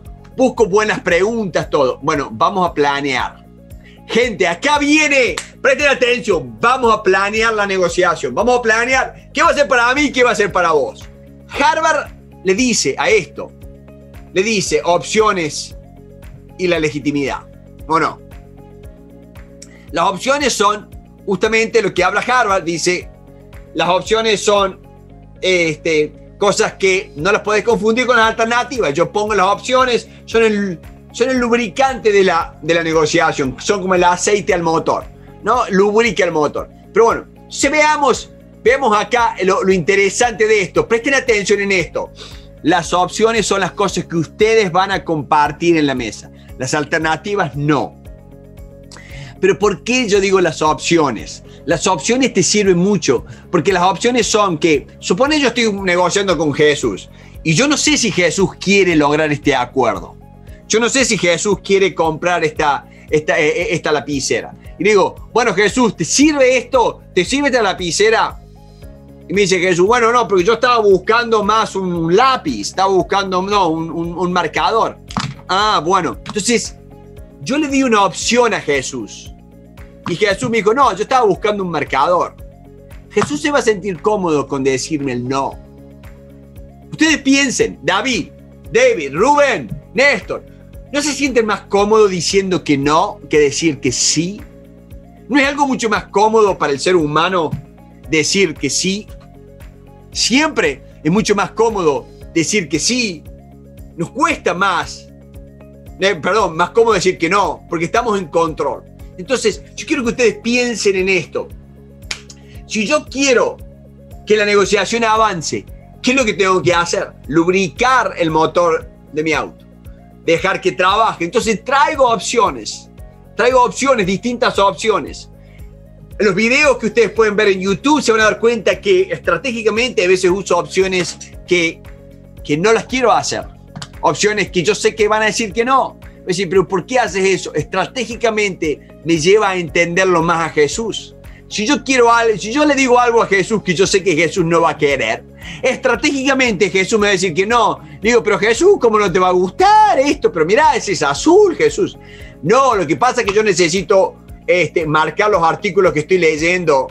buenas preguntas, todo. Bueno, vamos a planear. Gente, acá viene, presten atención, vamos a planear la negociación, vamos a planear qué va a ser para mí y qué va a ser para vos. Harvard le dice a esto, le dice opciones y la legitimidad, ¿o no? Las opciones son justamente lo que habla Harvard, dice, las opciones son cosas que no las podés confundir con las alternativas. Yo pongo las opciones, son el lubricante de la negociación, son como el aceite al motor, ¿no? Lubrica el motor. Pero bueno, veamos acá lo interesante de esto, presten atención en esto. Las opciones son las cosas que ustedes van a compartir en la mesa, las alternativas no. Pero ¿por qué yo digo las opciones? Las opciones te sirven mucho, porque las opciones son que, supone yo estoy negociando con Jesús, y yo no sé si Jesús quiere lograr este acuerdo. Yo no sé si Jesús quiere comprar esta lapicera. Y digo, bueno Jesús, ¿te sirve esto? ¿Te sirve esta lapicera? Y me dice Jesús, bueno, no, porque yo estaba buscando más un lápiz, estaba buscando, no, un marcador. Ah, bueno, entonces yo le di una opción a Jesús. Y Jesús me dijo, no, yo estaba buscando un marcador. Jesús se va a sentir cómodo con decirme el no. Ustedes piensen, David, Rubén, Néstor, ¿no se sienten más cómodos diciendo que no que decir que sí? ¿No es algo mucho más cómodo para el ser humano decir que sí? Siempre es mucho más cómodo decir que sí. Nos cuesta más cómodo decir que no, porque estamos en control. Entonces, yo quiero que ustedes piensen en esto. Si yo quiero que la negociación avance, ¿qué es lo que tengo que hacer? Lubricar el motor de mi auto. Dejar que trabaje. Entonces, traigo opciones, distintas opciones. En los videos que ustedes pueden ver en YouTube se van a dar cuenta que estratégicamente a veces uso opciones que no las quiero hacer. Opciones que yo sé que van a decir que no. Voy a decir, pero ¿por qué haces eso? Estratégicamente me lleva a entenderlo más a Jesús. Si yo le digo algo a Jesús que yo sé que Jesús no va a querer, estratégicamente Jesús me va a decir que no. Le digo, pero Jesús, ¿cómo no te va a gustar esto? Pero mirá, ese es azul, Jesús. No, lo que pasa es que yo necesito marcar los artículos que estoy leyendo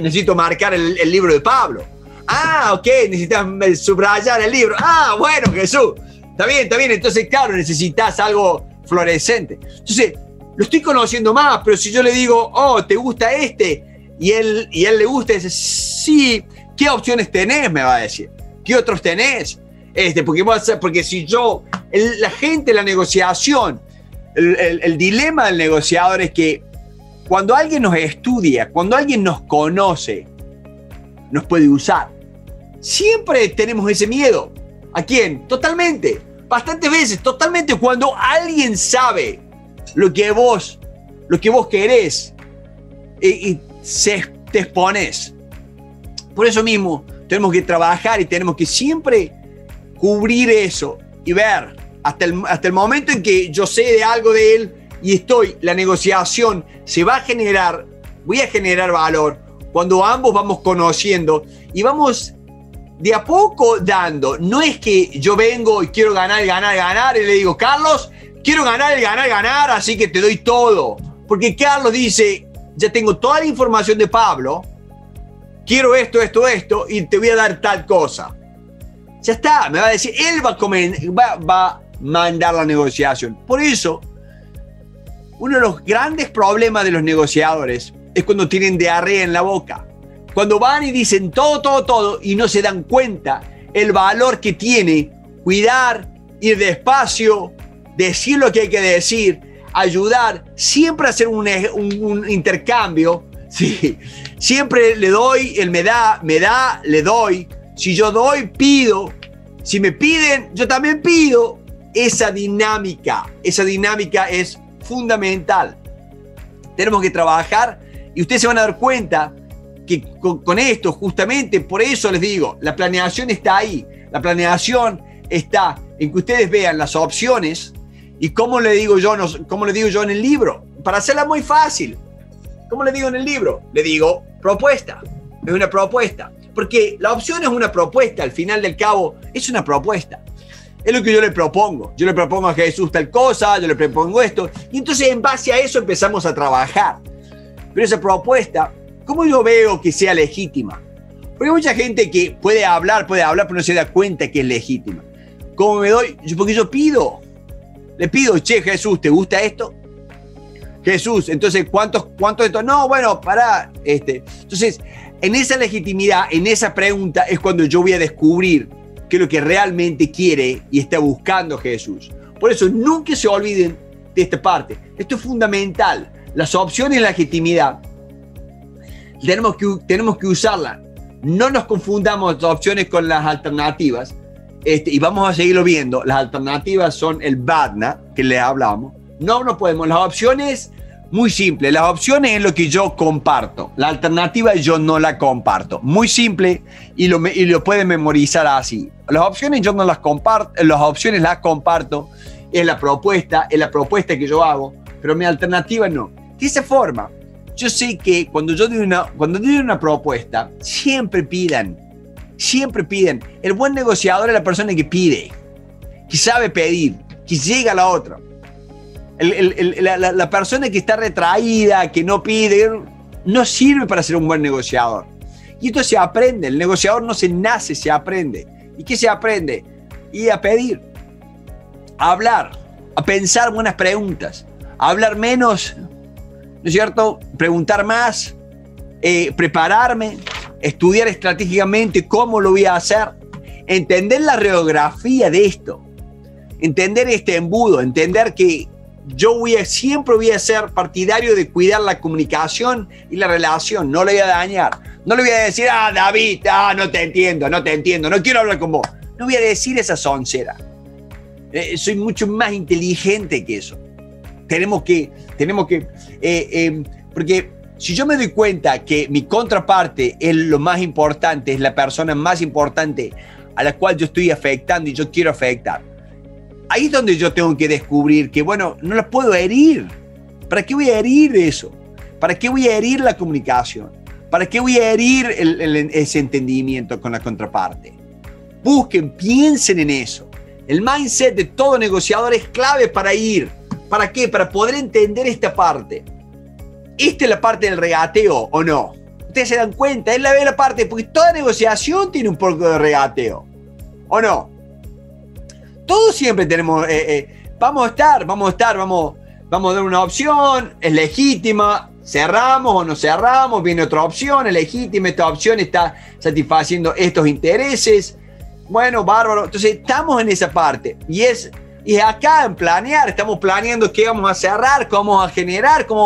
necesito marcar el libro de Pablo. Ah, ok, necesitas subrayar el libro. Ah, bueno, Jesús, está bien, entonces claro, necesitas algo fluorescente. Entonces, lo estoy conociendo más, pero si yo le digo, oh, ¿te gusta este? Y él le gusta, dice, sí, ¿qué opciones tenés? Me va a decir, ¿qué otros tenés? Porque si yo, la gente, la negociación, el dilema del negociador es que cuando alguien nos estudia, cuando alguien nos conoce, nos puede usar. Siempre tenemos ese miedo. ¿A quién? Totalmente. Bastantes veces, totalmente. Cuando alguien sabe lo que vos querés y te expones. Por eso mismo tenemos que trabajar y tenemos que siempre cubrir eso y ver. Hasta el momento en que yo sé de algo de él y la negociación se va a generar voy a generar valor cuando ambos vamos conociendo y vamos de a poco dando. No es que yo vengo y quiero ganar y le digo, Carlos, quiero ganar, así que te doy todo. Porque Carlos dice, ya tengo toda la información de Pablo, quiero esto y te voy a dar tal cosa. Ya está, me va a decir, él va a mandar la negociación. Por eso, uno de los grandes problemas de los negociadores es cuando tienen diarrea en la boca. Cuando van y dicen todo y no se dan cuenta el valor que tiene cuidar, ir despacio, decir lo que hay que decir, ayudar, siempre hacer un intercambio. Sí. Siempre le doy, él me da, le doy. Si yo doy, pido. Si me piden, yo también pido. Esa dinámica es fundamental. Tenemos que trabajar y ustedes se van a dar cuenta que con esto, justamente por eso les digo, la planeación está ahí. La planeación está en que ustedes vean las opciones y cómo le digo yo en el libro. Para hacerla muy fácil. ¿Cómo le digo en el libro? Le digo propuesta. Es una propuesta. Porque la opción es una propuesta. Al final del cabo, es una propuesta. Es lo que yo le propongo. Yo le propongo a Jesús tal cosa, yo le propongo esto. Y entonces en base a eso empezamos a trabajar. Pero esa propuesta, ¿cómo yo veo que sea legítima? Porque hay mucha gente que puede hablar, pero no se da cuenta que es legítima. ¿Cómo me doy? Porque yo pido. Le pido, che, Jesús, ¿te gusta esto? Jesús, entonces, ¿cuántos de estos? No, bueno, pará. Entonces, en esa legitimidad, en esa pregunta, es cuando yo voy a descubrir qué es lo que realmente quiere y está buscando Jesús. Por eso, nunca se olviden de esta parte. Esto es fundamental. Las opciones de legitimidad, tenemos que usarlas. No nos confundamos las opciones con las alternativas. Y vamos a seguirlo viendo. Las alternativas son el BATNA, que les hablamos. No podemos. Las opciones, muy simple. Las opciones es lo que yo comparto. La alternativa yo no la comparto. Muy simple y lo pueden memorizar así. Las opciones yo no las comparto. Las opciones las comparto. Es la propuesta que yo hago. Pero mi alternativa no. De esa forma, yo sé que cuando yo doy una propuesta, siempre pidan. Siempre piden. El buen negociador es la persona que pide, que sabe pedir, que llega a la otra. La persona que está retraída, que no pide, no sirve para ser un buen negociador. Y esto se aprende. El negociador no se nace, se aprende. ¿Y qué se aprende? Y a pedir, a hablar, a pensar buenas preguntas, a hablar menos, ¿no es cierto? Preguntar más, prepararme. Estudiar estratégicamente cómo lo voy a hacer, entender la radiografía de esto, entender este embudo, entender que yo siempre voy a ser partidario de cuidar la comunicación y la relación, no le voy a dañar, no le voy a decir, David, no te entiendo, no quiero hablar con vos, no voy a decir esa soncera, soy mucho más inteligente que eso, porque si yo me doy cuenta que mi contraparte es lo más importante, es la persona más importante a la cual yo estoy afectando y yo quiero afectar, ahí es donde yo tengo que descubrir que, bueno, no la puedo herir. ¿Para qué voy a herir eso? ¿Para qué voy a herir la comunicación? ¿Para qué voy a herir ese entendimiento con la contraparte? Busquen, piensen en eso. El mindset de todo negociador es clave para ir. ¿Para qué? Para poder entender esta parte. Esta es la parte del regateo, ¿o no? Ustedes se dan cuenta, es la parte, porque toda negociación tiene un poco de regateo, ¿o no? Todos siempre tenemos, vamos a dar una opción, es legítima, cerramos o no cerramos, viene otra opción, es legítima, esta opción está satisfaciendo estos intereses, bueno, bárbaro, entonces estamos en esa parte, y acá en planear, estamos planeando qué vamos a cerrar, cómo vamos a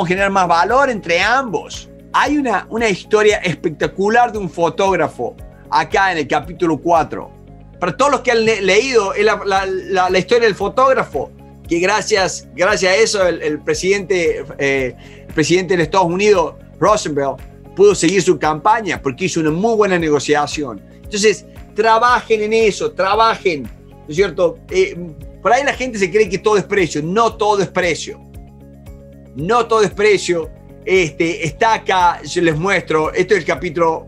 generar más valor entre ambos. Hay una historia espectacular de un fotógrafo, acá en el capítulo 4. Para todos los que han leído la historia del fotógrafo, que gracias a eso el presidente de Estados Unidos, Roosevelt, pudo seguir su campaña porque hizo una muy buena negociación. Entonces, trabajen en eso, trabajen, ¿no es cierto? Por ahí la gente se cree que todo es precio. No todo es precio. está acá, yo les muestro, esto es el capítulo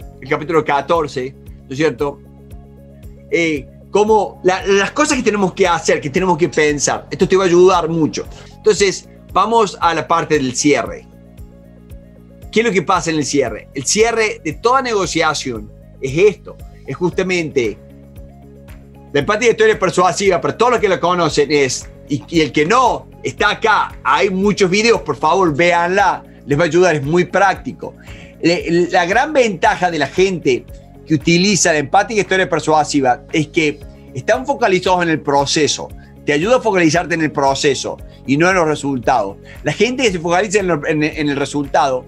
14, ¿no es cierto? Como las cosas que tenemos que hacer, que tenemos que pensar. Esto te va a ayudar mucho. Entonces, vamos a la parte del cierre. ¿Qué es lo que pasa en el cierre? El cierre de toda negociación es esto. Es justamente la empatía de persuasiva, pero todos los que la conocen es, y el que no, está acá. Hay muchos videos, por favor, véanla. Les va a ayudar, es muy práctico. La gran ventaja de la gente que utiliza la empática historia persuasiva es que están focalizados en el proceso. Te ayuda a focalizarte en el proceso y no en los resultados. La gente que se focaliza en el resultado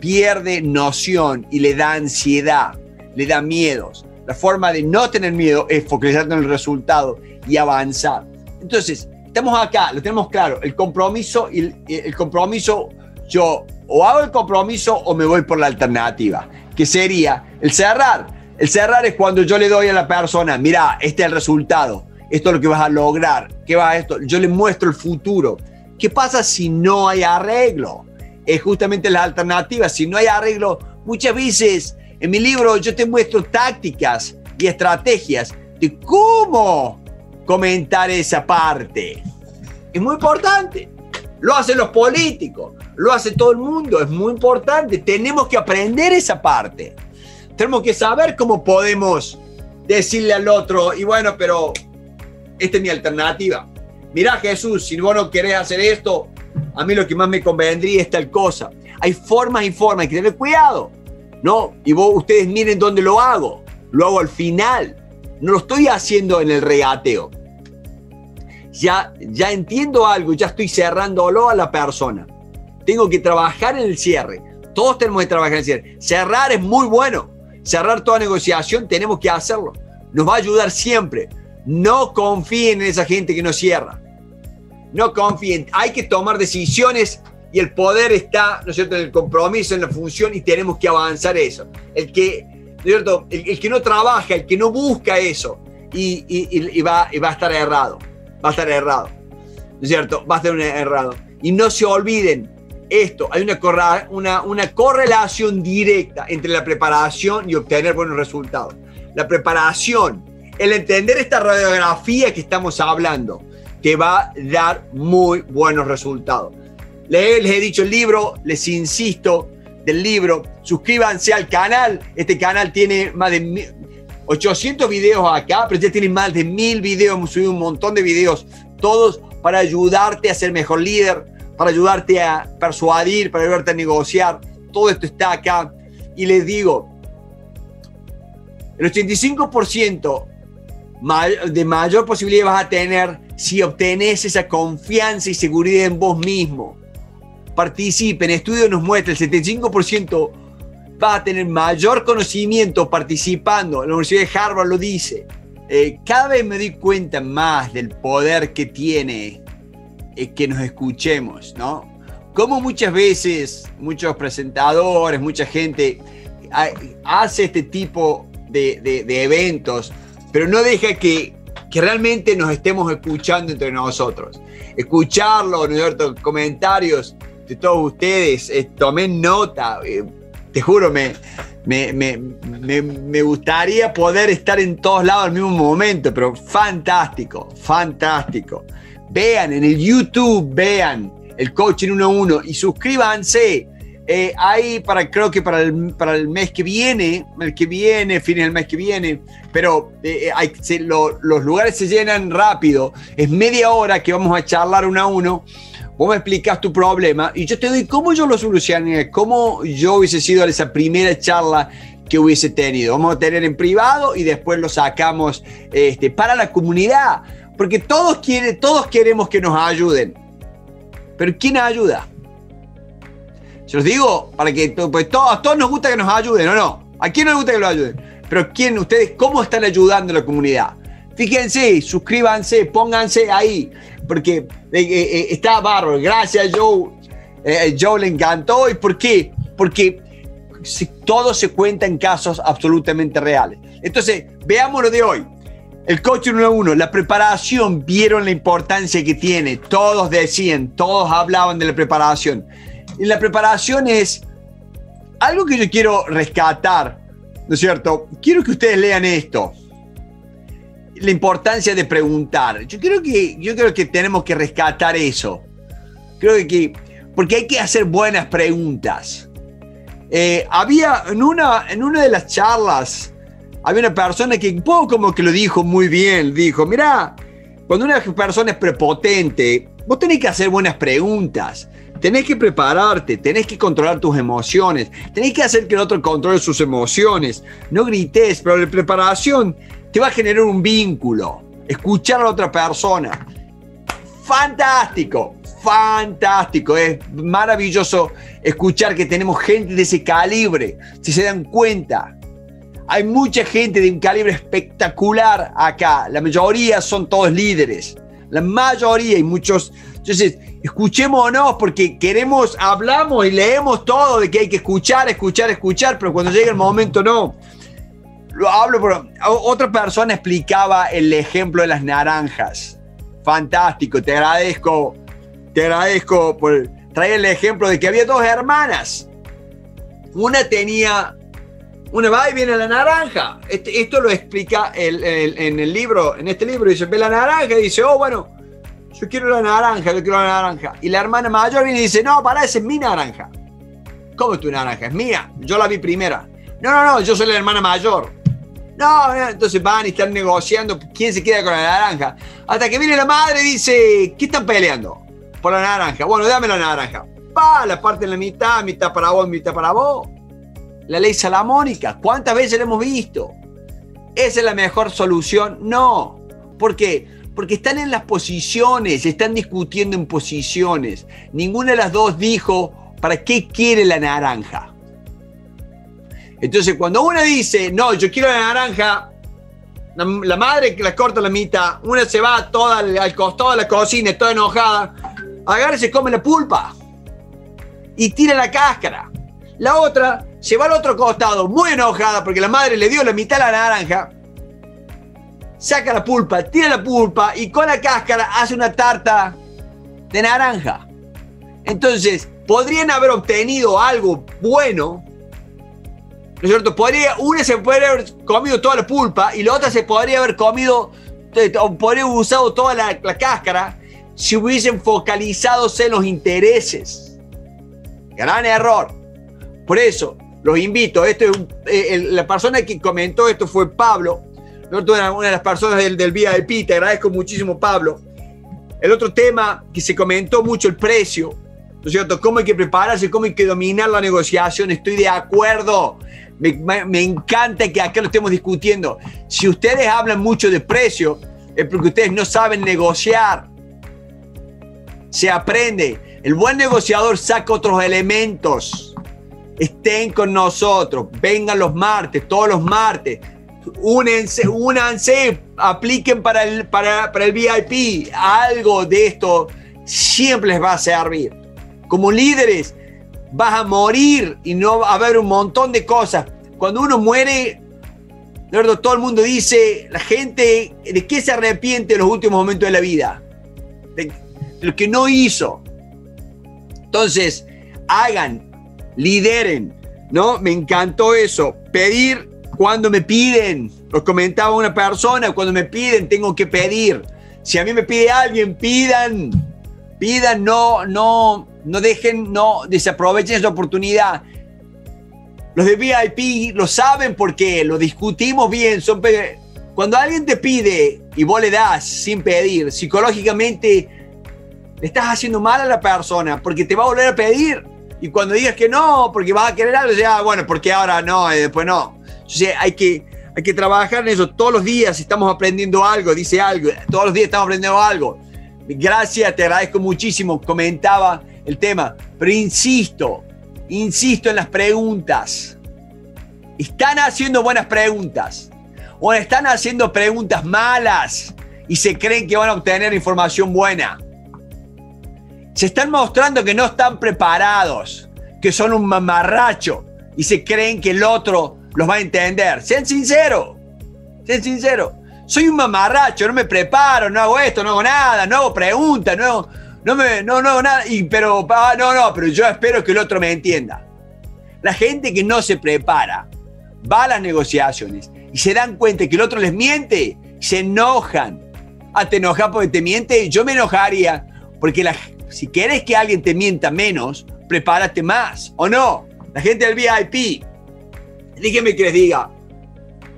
pierde noción y le da ansiedad, le da miedos. La forma de no tener miedo es focalizarte en el resultado y avanzar. Entonces, estamos acá, lo tenemos claro, el compromiso, el compromiso, yo o hago el compromiso o me voy por la alternativa, que sería el cerrar. El cerrar es cuando yo le doy a la persona, mira, este es el resultado, esto es lo que vas a lograr, ¿qué va a esto? Yo le muestro el futuro. ¿Qué pasa si no hay arreglo? Es justamente la alternativa. Si no hay arreglo, muchas veces en mi libro yo te muestro tácticas y estrategias de cómo comentar esa parte. Es muy importante. Lo hacen los políticos, lo hace todo el mundo, es muy importante. Tenemos que aprender esa parte. Tenemos que saber cómo podemos decirle al otro, y bueno, pero esta es mi alternativa. Mirá, Jesús, si vos no querés hacer esto, a mí lo que más me convendría es tal cosa. Hay formas y formas, hay que tener cuidado, ¿no? Y ustedes miren dónde lo hago al final. No lo estoy haciendo en el regateo. Ya entiendo algo, ya estoy cerrándolo a la persona. Tengo que trabajar en el cierre. Todos tenemos que trabajar en el cierre. Cerrar es muy bueno. Cerrar toda negociación, tenemos que hacerlo. Nos va a ayudar siempre. No confíen en esa gente que no cierra. No confíen. Hay que tomar decisiones y el poder está, ¿no es cierto?, en el compromiso, en la función, y tenemos que avanzar eso. El que, ¿no es cierto?, el que no trabaja, el que no busca eso, y va a estar errado. Va a estar errado. ¿No es cierto? Va a estar errado. Y no se olviden esto, hay una correlación directa entre la preparación y obtener buenos resultados. La preparación, el entender esta radiografía que estamos hablando, te va a dar muy buenos resultados. Les he dicho el libro, les insisto del libro, suscríbanse al canal. Este canal tiene más de 800 videos acá, pero ya tiene más de 1000 videos, hemos subido un montón de videos, todos para ayudarte a ser mejor líder, para ayudarte a persuadir, para ayudarte a negociar. Todo esto está acá. Y les digo, el 85% de mayor posibilidad vas a tener si obtenés esa confianza y seguridad en vos mismo. Participen, estudio nos muestra, el 75% va a tener mayor conocimiento participando. La Universidad de Harvard lo dice. Cada vez me doy cuenta más del poder que tiene que nos escuchemos, ¿no? Como muchas veces, muchos presentadores, mucha gente hace este tipo de eventos, pero no deja que realmente nos estemos escuchando entre nosotros. Escucharlo, ¿no es cierto?, comentarios de todos ustedes, tomé nota, te juro, me gustaría poder estar en todos lados al mismo momento, pero fantástico, fantástico. Vean, en el YouTube, vean el Coaching 1-1 y suscríbanse. Ahí creo que para el mes que viene, fines del mes que viene, pero los lugares se llenan rápido. Es media hora que vamos a charlar uno a uno. Vos me explicás tu problema y yo te doy cómo yo lo solucioné, cómo yo hubiese sido esa primera charla que hubiese tenido. Vamos a tener en privado y después lo sacamos para la comunidad. Porque todos queremos que nos ayuden. Pero ¿quién ayuda? Se los digo para que pues a todos nos gusta que nos ayuden, ¿o no? ¿A quién nos gusta que lo ayuden? Pero ¿quién, ustedes, cómo están ayudando a la comunidad? Fíjense, suscríbanse, pónganse ahí. Porque está bárbaro. Gracias, Joe. Joe le encantó. ¿Y por qué? Porque todo se cuenta en casos absolutamente reales. Entonces, veámoslo de hoy. El coaching 1-1, la preparación, vieron la importancia que tiene. Todos decían, todos hablaban de la preparación. Y la preparación es algo que yo quiero rescatar, ¿no es cierto? Quiero que ustedes lean esto. La importancia de preguntar. Yo creo que tenemos que rescatar eso. Porque hay que hacer buenas preguntas. En una de las charlas, había una persona que un poco como que lo dijo muy bien. Dijo, mirá, cuando una persona es prepotente, vos tenés que hacer buenas preguntas. Tenés que prepararte, tenés que controlar tus emociones. Tenés que hacer que el otro controle sus emociones. No grites, pero la preparación te va a generar un vínculo. Escuchar a la otra persona. Fantástico, fantástico. Es maravilloso escuchar que tenemos gente de ese calibre. Si se dan cuenta. Hay mucha gente de un calibre espectacular acá. La mayoría son todos líderes. La mayoría y muchos. Entonces, escuchémonos porque queremos, hablamos y leemos todo de que hay que escuchar, escuchar, escuchar. Pero cuando llega el momento, no. Lo hablo, pero otra persona explicaba el ejemplo de las naranjas. Fantástico. Te agradezco por traer el ejemplo de que había dos hermanas. Una tenía... Una va y viene la naranja. Esto lo explica en este libro. Dice, ve la naranja y dice, oh, bueno, yo quiero la naranja. Y la hermana mayor viene y dice, no, pará, esa es mi naranja. ¿Cómo es tu naranja? Es mía. Yo la vi primera. No, yo soy la hermana mayor. No, entonces van y están negociando quién se queda con la naranja. Hasta que viene la madre y dice, ¿qué están peleando? Por la naranja. Bueno, dame la naranja. Pa, la parte en la mitad, mitad para vos, mitad para vos. La ley salamónica, ¿cuántas veces la hemos visto? ¿Esa es la mejor solución? No. ¿Por qué? Porque están en las posiciones, están discutiendo en posiciones. Ninguna de las dos dijo, ¿para qué quiere la naranja? Entonces, cuando una dice, no, yo quiero la naranja, la madre que la corta la mitad, una se va toda al costado de la cocina, toda enojada, agarra y se come la pulpa y tira la cáscara. La otra se va al otro costado, muy enojada porque la madre le dio la mitad de la naranja, saca la pulpa, tira la pulpa y con la cáscara hace una tarta de naranja. Entonces, podrían haber obtenido algo bueno, ¿no es cierto? Una se podría haber comido toda la pulpa y la otra se podría haber comido, podría haber usado toda la cáscara si hubiesen focalizado en los intereses. Gran error. Por eso, los invito, la persona que comentó esto fue Pablo, una de las personas del VIP, te agradezco muchísimo, Pablo. El otro tema que se comentó mucho, el precio, ¿no es cierto? Cómo hay que prepararse, cómo hay que dominar la negociación, estoy de acuerdo. Me encanta que acá lo estemos discutiendo. Si ustedes hablan mucho de precio, es porque ustedes no saben negociar. Se aprende. El buen negociador saca otros elementos. Estén con nosotros, vengan los martes, todos los martes, únanse, apliquen para el VIP, algo de esto siempre les va a servir. Como líderes vas a morir y no va a haber un montón de cosas. Cuando uno muere, todo el mundo dice, la gente, ¿de qué se arrepiente en los últimos momentos de la vida? De lo que no hizo. Entonces, hagan. Lideren, ¿no? Me encantó eso. Pedir cuando me piden. Lo comentaba una persona, cuando me piden tengo que pedir. Si a mí me pide alguien, pidan, no dejen, no desaprovechen esa oportunidad. Los de VIP lo saben porque lo discutimos bien. Cuando alguien te pide y vos le das sin pedir, psicológicamente le estás haciendo mal a la persona porque te va a volver a pedir. Y cuando digas que no, porque vas a querer algo, ya, bueno, porque ahora no, y después no. Entonces hay que trabajar en eso. Todos los días estamos aprendiendo algo, dice algo. Todos los días estamos aprendiendo algo. Gracias, te agradezco muchísimo. Comentaba el tema. Pero insisto en las preguntas. Están haciendo buenas preguntas. O están haciendo preguntas malas y se creen que van a obtener información buena. Se están mostrando que no están preparados, que son un mamarracho y se creen que el otro los va a entender. Sean sinceros. soy un mamarracho, no me preparo, no hago esto, no hago nada, no hago preguntas, no hago nada, pero yo espero que el otro me entienda. La gente que no se prepara va a las negociaciones y se dan cuenta que el otro les miente, se enojan. Ah, te enojas porque te miente, yo me enojaría, porque si querés que alguien te mienta menos, prepárate más, ¿o no? La gente del VIP, díganme que les diga,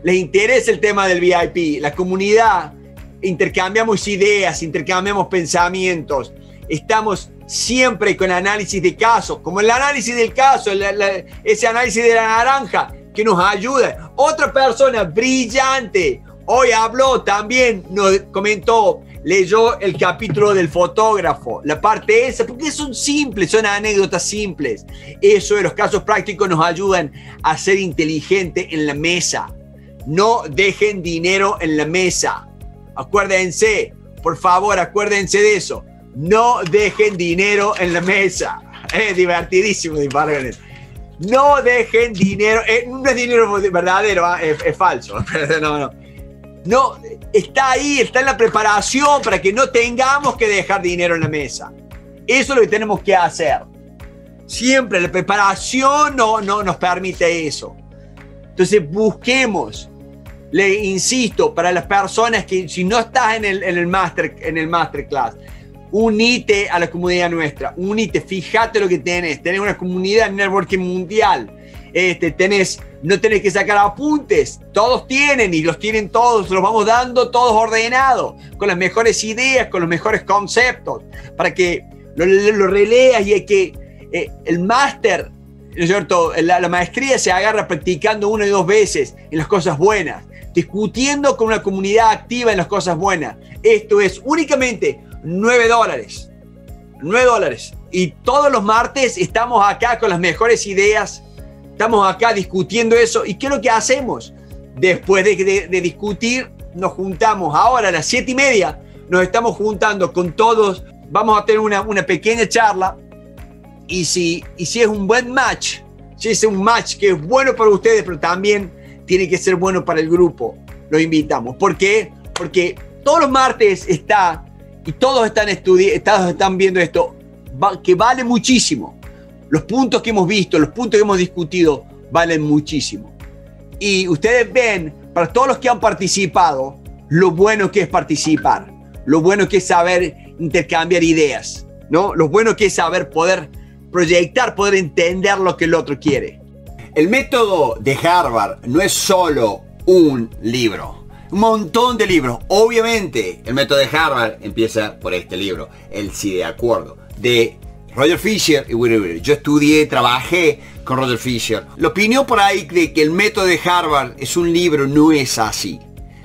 les interesa el tema del VIP, la comunidad, intercambiamos ideas, intercambiamos pensamientos, estamos siempre con análisis de casos, como el análisis del caso, ese análisis de la naranja que nos ayuda. Otra persona brillante, hoy habló también, nos comentó, leyó el capítulo del fotógrafo, la parte esa, porque son simples, son anécdotas simples. Eso de los casos prácticos nos ayudan a ser inteligente en la mesa. No dejen dinero en la mesa. Acuérdense, por favor, acuérdense de eso. No dejen dinero en la mesa. Es divertidísimo, dispararles. No dejen dinero. No es dinero verdadero, es falso. No, está ahí, está en la preparación para que no tengamos que dejar dinero en la mesa. Eso es lo que tenemos que hacer. Siempre la preparación no nos permite eso. Entonces busquemos. Le insisto, para las personas que si no estás en el masterclass, unite a la comunidad nuestra, unite, fíjate lo que tenés una comunidad en networking mundial, no tenés que sacar apuntes, todos tienen y los tienen todos, los vamos dando todos ordenados, con las mejores ideas, con los mejores conceptos, para que lo releas y que el máster, ¿no es cierto? La maestría se agarra practicando una y dos veces en las cosas buenas, discutiendo con una comunidad activa en las cosas buenas. Esto es únicamente $9. $9. Y todos los martes estamos acá con las mejores ideas. Estamos acá discutiendo eso. ¿Y qué es lo que hacemos? Después de discutir, nos juntamos. Ahora a las 7:30 nos estamos juntando con todos. Vamos a tener una pequeña charla. Y si es un buen match, si es un match que es bueno para ustedes, pero también tiene que ser bueno para el grupo, lo invitamos. ¿Por qué? Porque todos los martes está, y todos están estudiando, todos están viendo esto, que vale muchísimo. Los puntos que hemos visto, los puntos que hemos discutido, valen muchísimo. Y ustedes ven, para todos los que han participado, lo bueno que es participar, lo bueno que es saber intercambiar ideas, ¿no? Lo bueno que es saber poder proyectar, poder entender lo que el otro quiere. El método de Harvard no es solo un libro, un montón de libros. Obviamente, el método de Harvard empieza por este libro, El Sí, De Acuerdo, de Roger Fisher y William Ury. Yo estudié, trabajé con Roger Fisher. La opinión por ahí de que el método de Harvard es un libro no es así.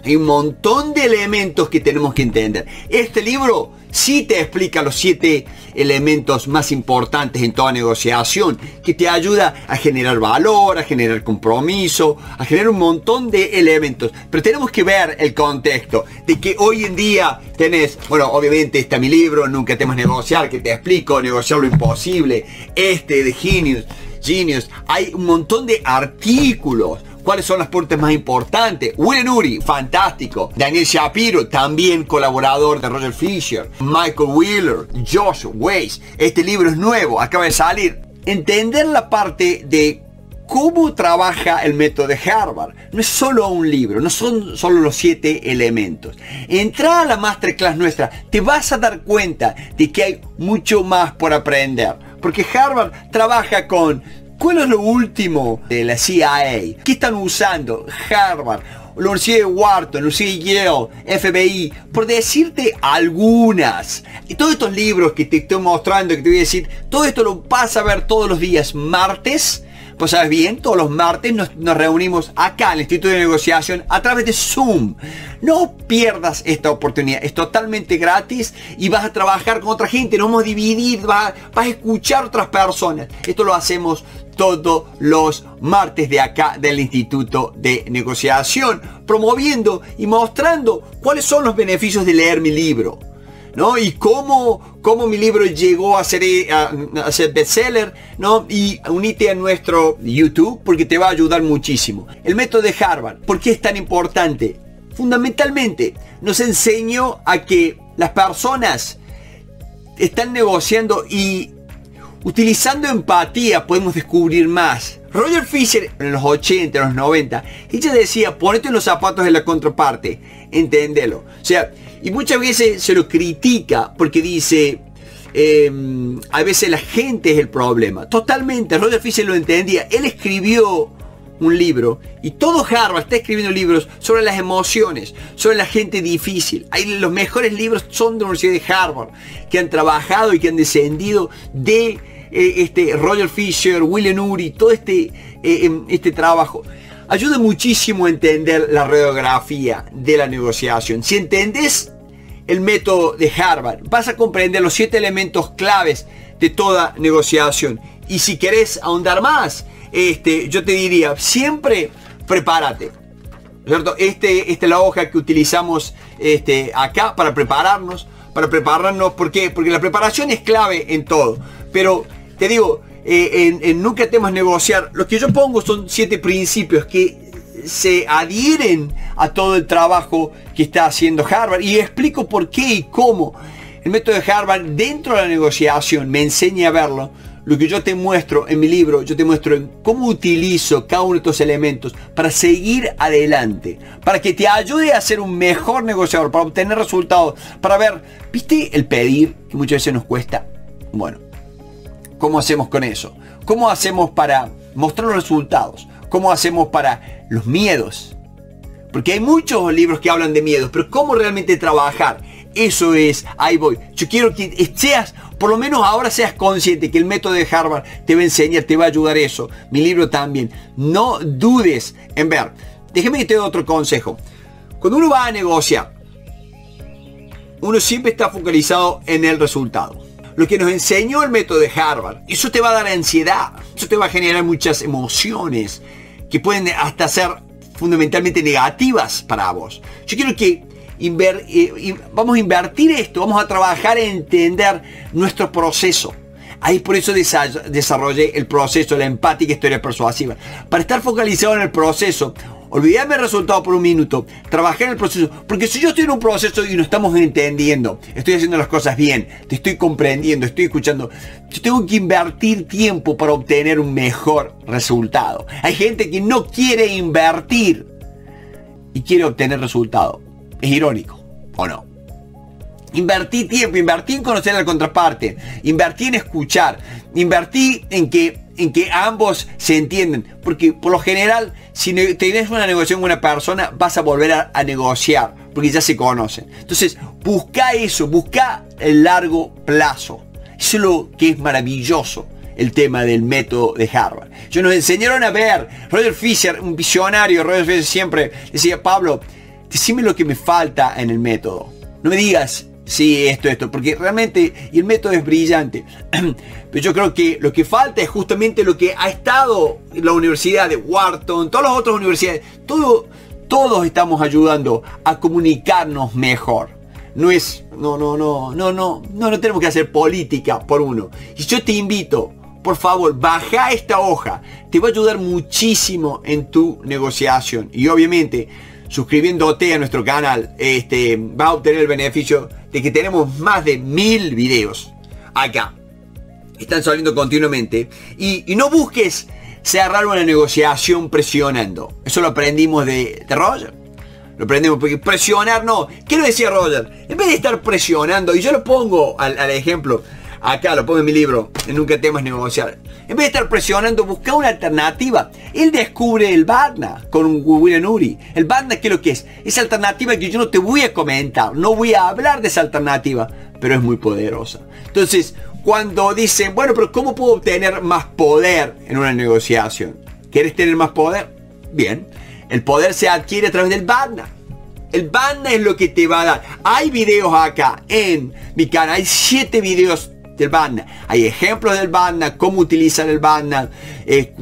Hay un montón de elementos que tenemos que entender. Este libro sí te explica los 7 elementos más importantes en toda negociación, que te ayuda a generar valor, a generar compromiso, a generar un montón de elementos. Pero tenemos que ver el contexto de que hoy en día tenés, bueno, obviamente está mi libro, Nunca temas negociar, que te explico, negociar lo imposible, de Genius. Hay un montón de artículos. ¿Cuáles son las puertas más importantes? William Ury, fantástico. Daniel Shapiro, también colaborador de Roger Fisher. Michael Wheeler, Josh Weiss. Este libro es nuevo, acaba de salir. Entender la parte de cómo trabaja el método de Harvard. No es solo un libro, no son solo los 7 elementos. Entra a la masterclass nuestra, te vas a dar cuenta de que hay mucho más por aprender. Porque Harvard trabaja con... ¿Cuál es lo último de la CIA? ¿Qué están usando? Harvard, la Universidad de Wharton, la Universidad de Yale, FBI, por decirte algunas. Y todos estos libros que te estoy mostrando, que te voy a decir, todo esto lo vas a ver todos los días martes. Pues sabes bien, todos los martes nos reunimos acá en el Instituto de Negociación a través de Zoom. No pierdas esta oportunidad, es totalmente gratis y vas a trabajar con otra gente, nos vamos a dividir, vas a escuchar otras personas. Esto lo hacemos todos los martes de acá del Instituto de Negociación, promoviendo y mostrando cuáles son los beneficios de leer mi libro, ¿no? Y cómo mi libro llegó a ser bestseller, ¿no? Y unite a nuestro YouTube porque te va a ayudar muchísimo. El método de Harvard, ¿por qué es tan importante? Fundamentalmente nos enseñó a que las personas están negociando y utilizando empatía podemos descubrir más. Roger Fisher en los 80, en los 90, ella decía, ponete en los zapatos de la contraparte, entendelo. O sea, y muchas veces se lo critica porque dice, a veces la gente es el problema. Totalmente, Roger Fisher lo entendía. Él escribió un libro, y todo Harvard está escribiendo libros sobre las emociones, sobre la gente difícil. Hay los mejores libros son de la Universidad de Harvard, que han trabajado y que han descendido de Roger Fisher, William Ury, todo este trabajo. Ayuda muchísimo a entender la radiografía de la negociación. Si entendés el método de Harvard, vas a comprender los 7 elementos claves de toda negociación. Y si querés ahondar más, yo te diría, siempre prepárate, ¿cierto? Esta es la hoja que utilizamos acá para prepararnos. ¿Por qué? Porque la preparación es clave en todo. Pero te digo, en Nunca Temas Negociar, lo que yo pongo son 7 principios que se adhieren a todo el trabajo que está haciendo Harvard. Y explico por qué y cómo el método de Harvard dentro de la negociación me enseña a verlo. Lo que yo te muestro en mi libro, yo te muestro en cómo utilizo cada uno de estos elementos para seguir adelante, para que te ayude a ser un mejor negociador, para obtener resultados, para ver, ¿viste el pedir que muchas veces nos cuesta? Bueno, ¿cómo hacemos con eso? ¿Cómo hacemos para mostrar los resultados? ¿Cómo hacemos para los miedos? Porque hay muchos libros que hablan de miedos, pero ¿cómo realmente trabajar? Eso es, ahí voy. Yo quiero que seas, por lo menos ahora seas consciente que el método de Harvard te va a enseñar, te va a ayudar eso. Mi libro también. No dudes en ver. Déjeme que te dé otro consejo. Cuando uno va a negociar, uno siempre está focalizado en el resultado. Lo que nos enseñó el método de Harvard, eso te va a dar ansiedad. Eso te va a generar muchas emociones que pueden hasta ser fundamentalmente negativas para vos. Yo quiero que vamos a invertir esto, vamos a trabajar en entender nuestro proceso. Ahí por eso desarrollé el proceso, la empática historia persuasiva. Para estar focalizado en el proceso, olvidarme el resultado por un minuto, trabajar en el proceso. Porque si yo estoy en un proceso y no estamos entendiendo, estoy haciendo las cosas bien, te estoy comprendiendo, estoy escuchando, yo tengo que invertir tiempo para obtener un mejor resultado. Hay gente que no quiere invertir y quiere obtener resultado. Es irónico, ¿o no? Invertí tiempo, invertí en conocer a la contraparte, invertí en escuchar, invertí en que ambos se entiendan. Porque por lo general, si tenés una negociación con una persona, vas a volver a negociar, porque ya se conocen. Entonces, busca eso, busca el largo plazo. Eso es lo que es maravilloso. El tema del método de Harvard. Yo nos enseñaron a ver. Roger Fisher, un visionario, Roger Fisher siempre decía, Pablo, decime lo que me falta en el método. No me digas, sí, esto, porque realmente, y el método es brillante. Pero yo creo que lo que falta es justamente lo que ha estado en la Universidad de Wharton, todas las otras universidades, todos estamos ayudando a comunicarnos mejor. No tenemos que hacer política por uno. Y yo te invito, por favor, baja esta hoja. Te va a ayudar muchísimo en tu negociación. Y obviamente, suscribiéndote a nuestro canal, vas a obtener el beneficio de que tenemos más de 1000 videos acá. Están saliendo continuamente. Y no busques cerrar una negociación presionando. Eso lo aprendimos de Roger. Lo aprendimos porque presionar no. ¿Qué lo decía Roger? En vez de estar presionando, y yo lo pongo al ejemplo, acá lo pongo en mi libro, en Nunca Temas Negociar. En vez de estar presionando, busca una alternativa. Él descubre el BATNA con William Ury. El BATNA, ¿qué es lo que es? Esa alternativa que yo no te voy a comentar, no voy a hablar de esa alternativa, pero es muy poderosa. Entonces, cuando dicen, bueno, pero ¿cómo puedo obtener más poder en una negociación? ¿Quieres tener más poder? Bien, el poder se adquiere a través del BATNA. El BATNA es lo que te va a dar. Hay videos acá en mi canal, hay 7 videos del BATNA. Hay ejemplos del BATNA, cómo utilizar el BATNA,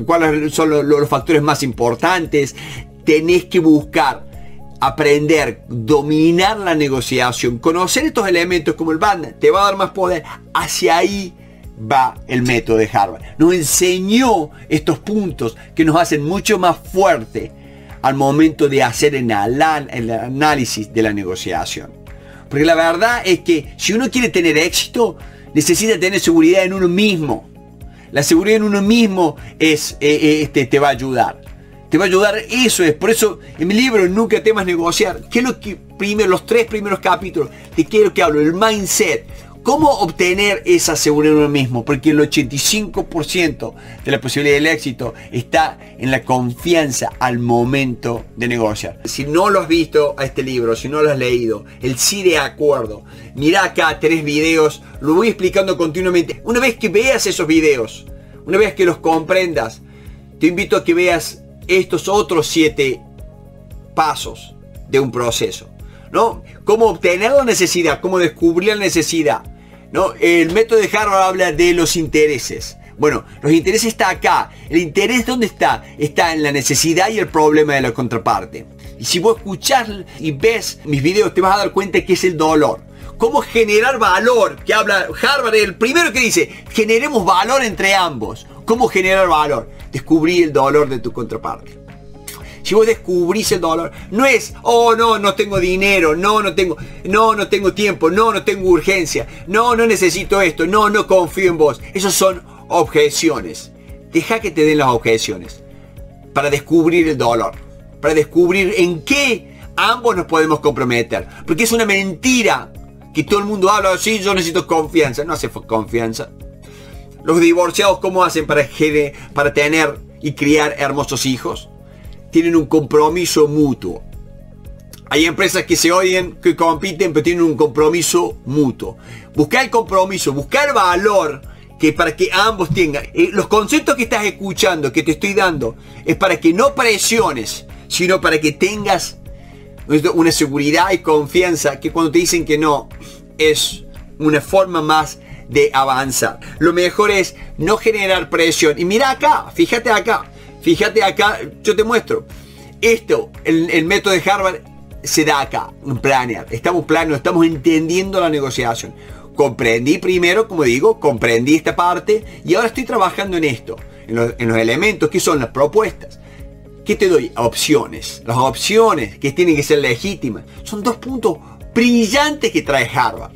cuáles son los factores más importantes. Tenés que buscar, aprender, dominar la negociación, conocer estos elementos como el BATNA, te va a dar más poder. Hacia ahí va el método de Harvard. Nos enseñó estos puntos que nos hacen mucho más fuerte al momento de hacer el análisis de la negociación. Porque la verdad es que si uno quiere tener éxito, necesita tener seguridad en uno mismo. La seguridad en uno mismo es, te va a ayudar. Te va a ayudar, eso es. Por eso en mi libro Nunca temas negociar, ¿qué es lo que primero, los tres primeros capítulos, te quiero que hablo? El mindset. ¿Cómo obtener esa seguridad en uno mismo? Porque el 85% de la posibilidad del éxito está en la confianza al momento de negociar. Si no lo has visto a este libro, si no lo has leído, El Sí, de Acuerdo, mira acá 3 videos, lo voy explicando continuamente. Una vez que veas esos videos, una vez que los comprendas, te invito a que veas estos otros 7 pasos de un proceso, ¿no? Cómo obtener la necesidad, cómo descubrir la necesidad, ¿no? El método de Harvard habla de los intereses. Bueno, los intereses está acá. El interés, ¿dónde está? Está en la necesidad y el problema de la contraparte. Y si vos escuchás y ves mis videos, te vas a dar cuenta que es el dolor. Cómo generar valor, que habla Harvard, el primero que dice, generemos valor entre ambos. ¿Cómo generar valor? Descubrí el dolor de tu contraparte. Si vos descubrís el dolor, no es, oh, no, no tengo dinero, no, no tengo tiempo, no, no tengo urgencia, no, no necesito esto, no, no confío en vos. Esas son objeciones. Deja que te den las objeciones para descubrir el dolor, para descubrir en qué ambos nos podemos comprometer. Porque es una mentira que todo el mundo habla así, yo necesito confianza. No hace confianza. Los divorciados, ¿cómo hacen para tener y criar hermosos hijos? Tienen un compromiso mutuo. Hay empresas que se odian, que compiten, pero tienen un compromiso mutuo. Buscar el compromiso, buscar valor que para que ambos tengan. Los conceptos que estás escuchando, que te estoy dando, es para que no presiones, sino para que tengas una seguridad y confianza que cuando te dicen que no, es una forma más de avanzar. Lo mejor es no generar presión. Y mira acá, fíjate acá. Fíjate acá, yo te muestro. Esto, el método de Harvard se da acá, en planear. Estamos planeando, estamos entendiendo la negociación. Comprendí primero, como digo, comprendí esta parte y ahora estoy trabajando en esto, en los elementos que son las propuestas. ¿Qué te doy? Opciones. Las opciones que tienen que ser legítimas. Son 2 puntos brillantes que trae Harvard.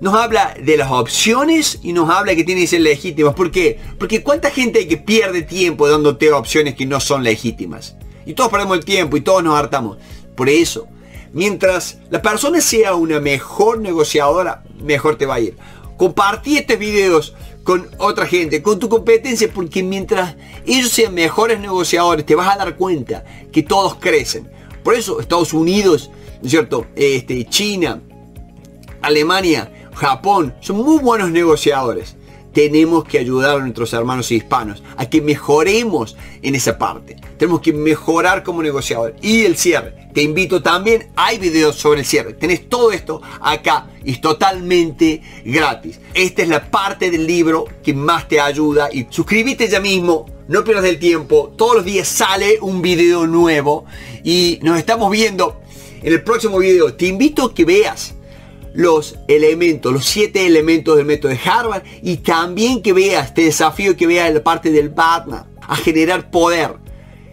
Nos habla de las opciones y nos habla que tienen que ser legítimas. ¿Por qué? Porque cuánta gente hay que pierde tiempo dándote opciones que no son legítimas. Y todos perdemos el tiempo y todos nos hartamos. Por eso, mientras la persona sea una mejor negociadora, mejor te va a ir. Compartí estos videos con otra gente, con tu competencia, porque mientras ellos sean mejores negociadores, te vas a dar cuenta que todos crecen. Por eso Estados Unidos, ¿no es cierto? China, Alemania, Japón, son muy buenos negociadores. Tenemos que ayudar a nuestros hermanos hispanos a que mejoremos en esa parte. Tenemos que mejorar como negociadores. Y el cierre, te invito también, hay videos sobre el cierre. Tenés todo esto acá y es totalmente gratis. Esta es la parte del libro que más te ayuda y suscríbete ya mismo, no pierdas el tiempo. Todos los días sale un video nuevo y nos estamos viendo en el próximo video. Te invito a que veas los elementos, los 7 elementos del método de Harvard y también que veas, te desafío que veas la parte del BATNA, a generar poder.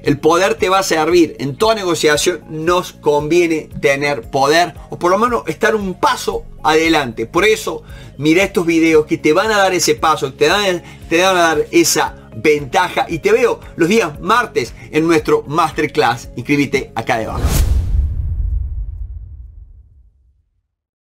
El poder te va a servir. En toda negociación nos conviene tener poder o por lo menos estar un paso adelante. Por eso mira estos videos que te van a dar ese paso, te van a dar esa ventaja y te veo los días martes en nuestro Masterclass. Inscríbete acá debajo.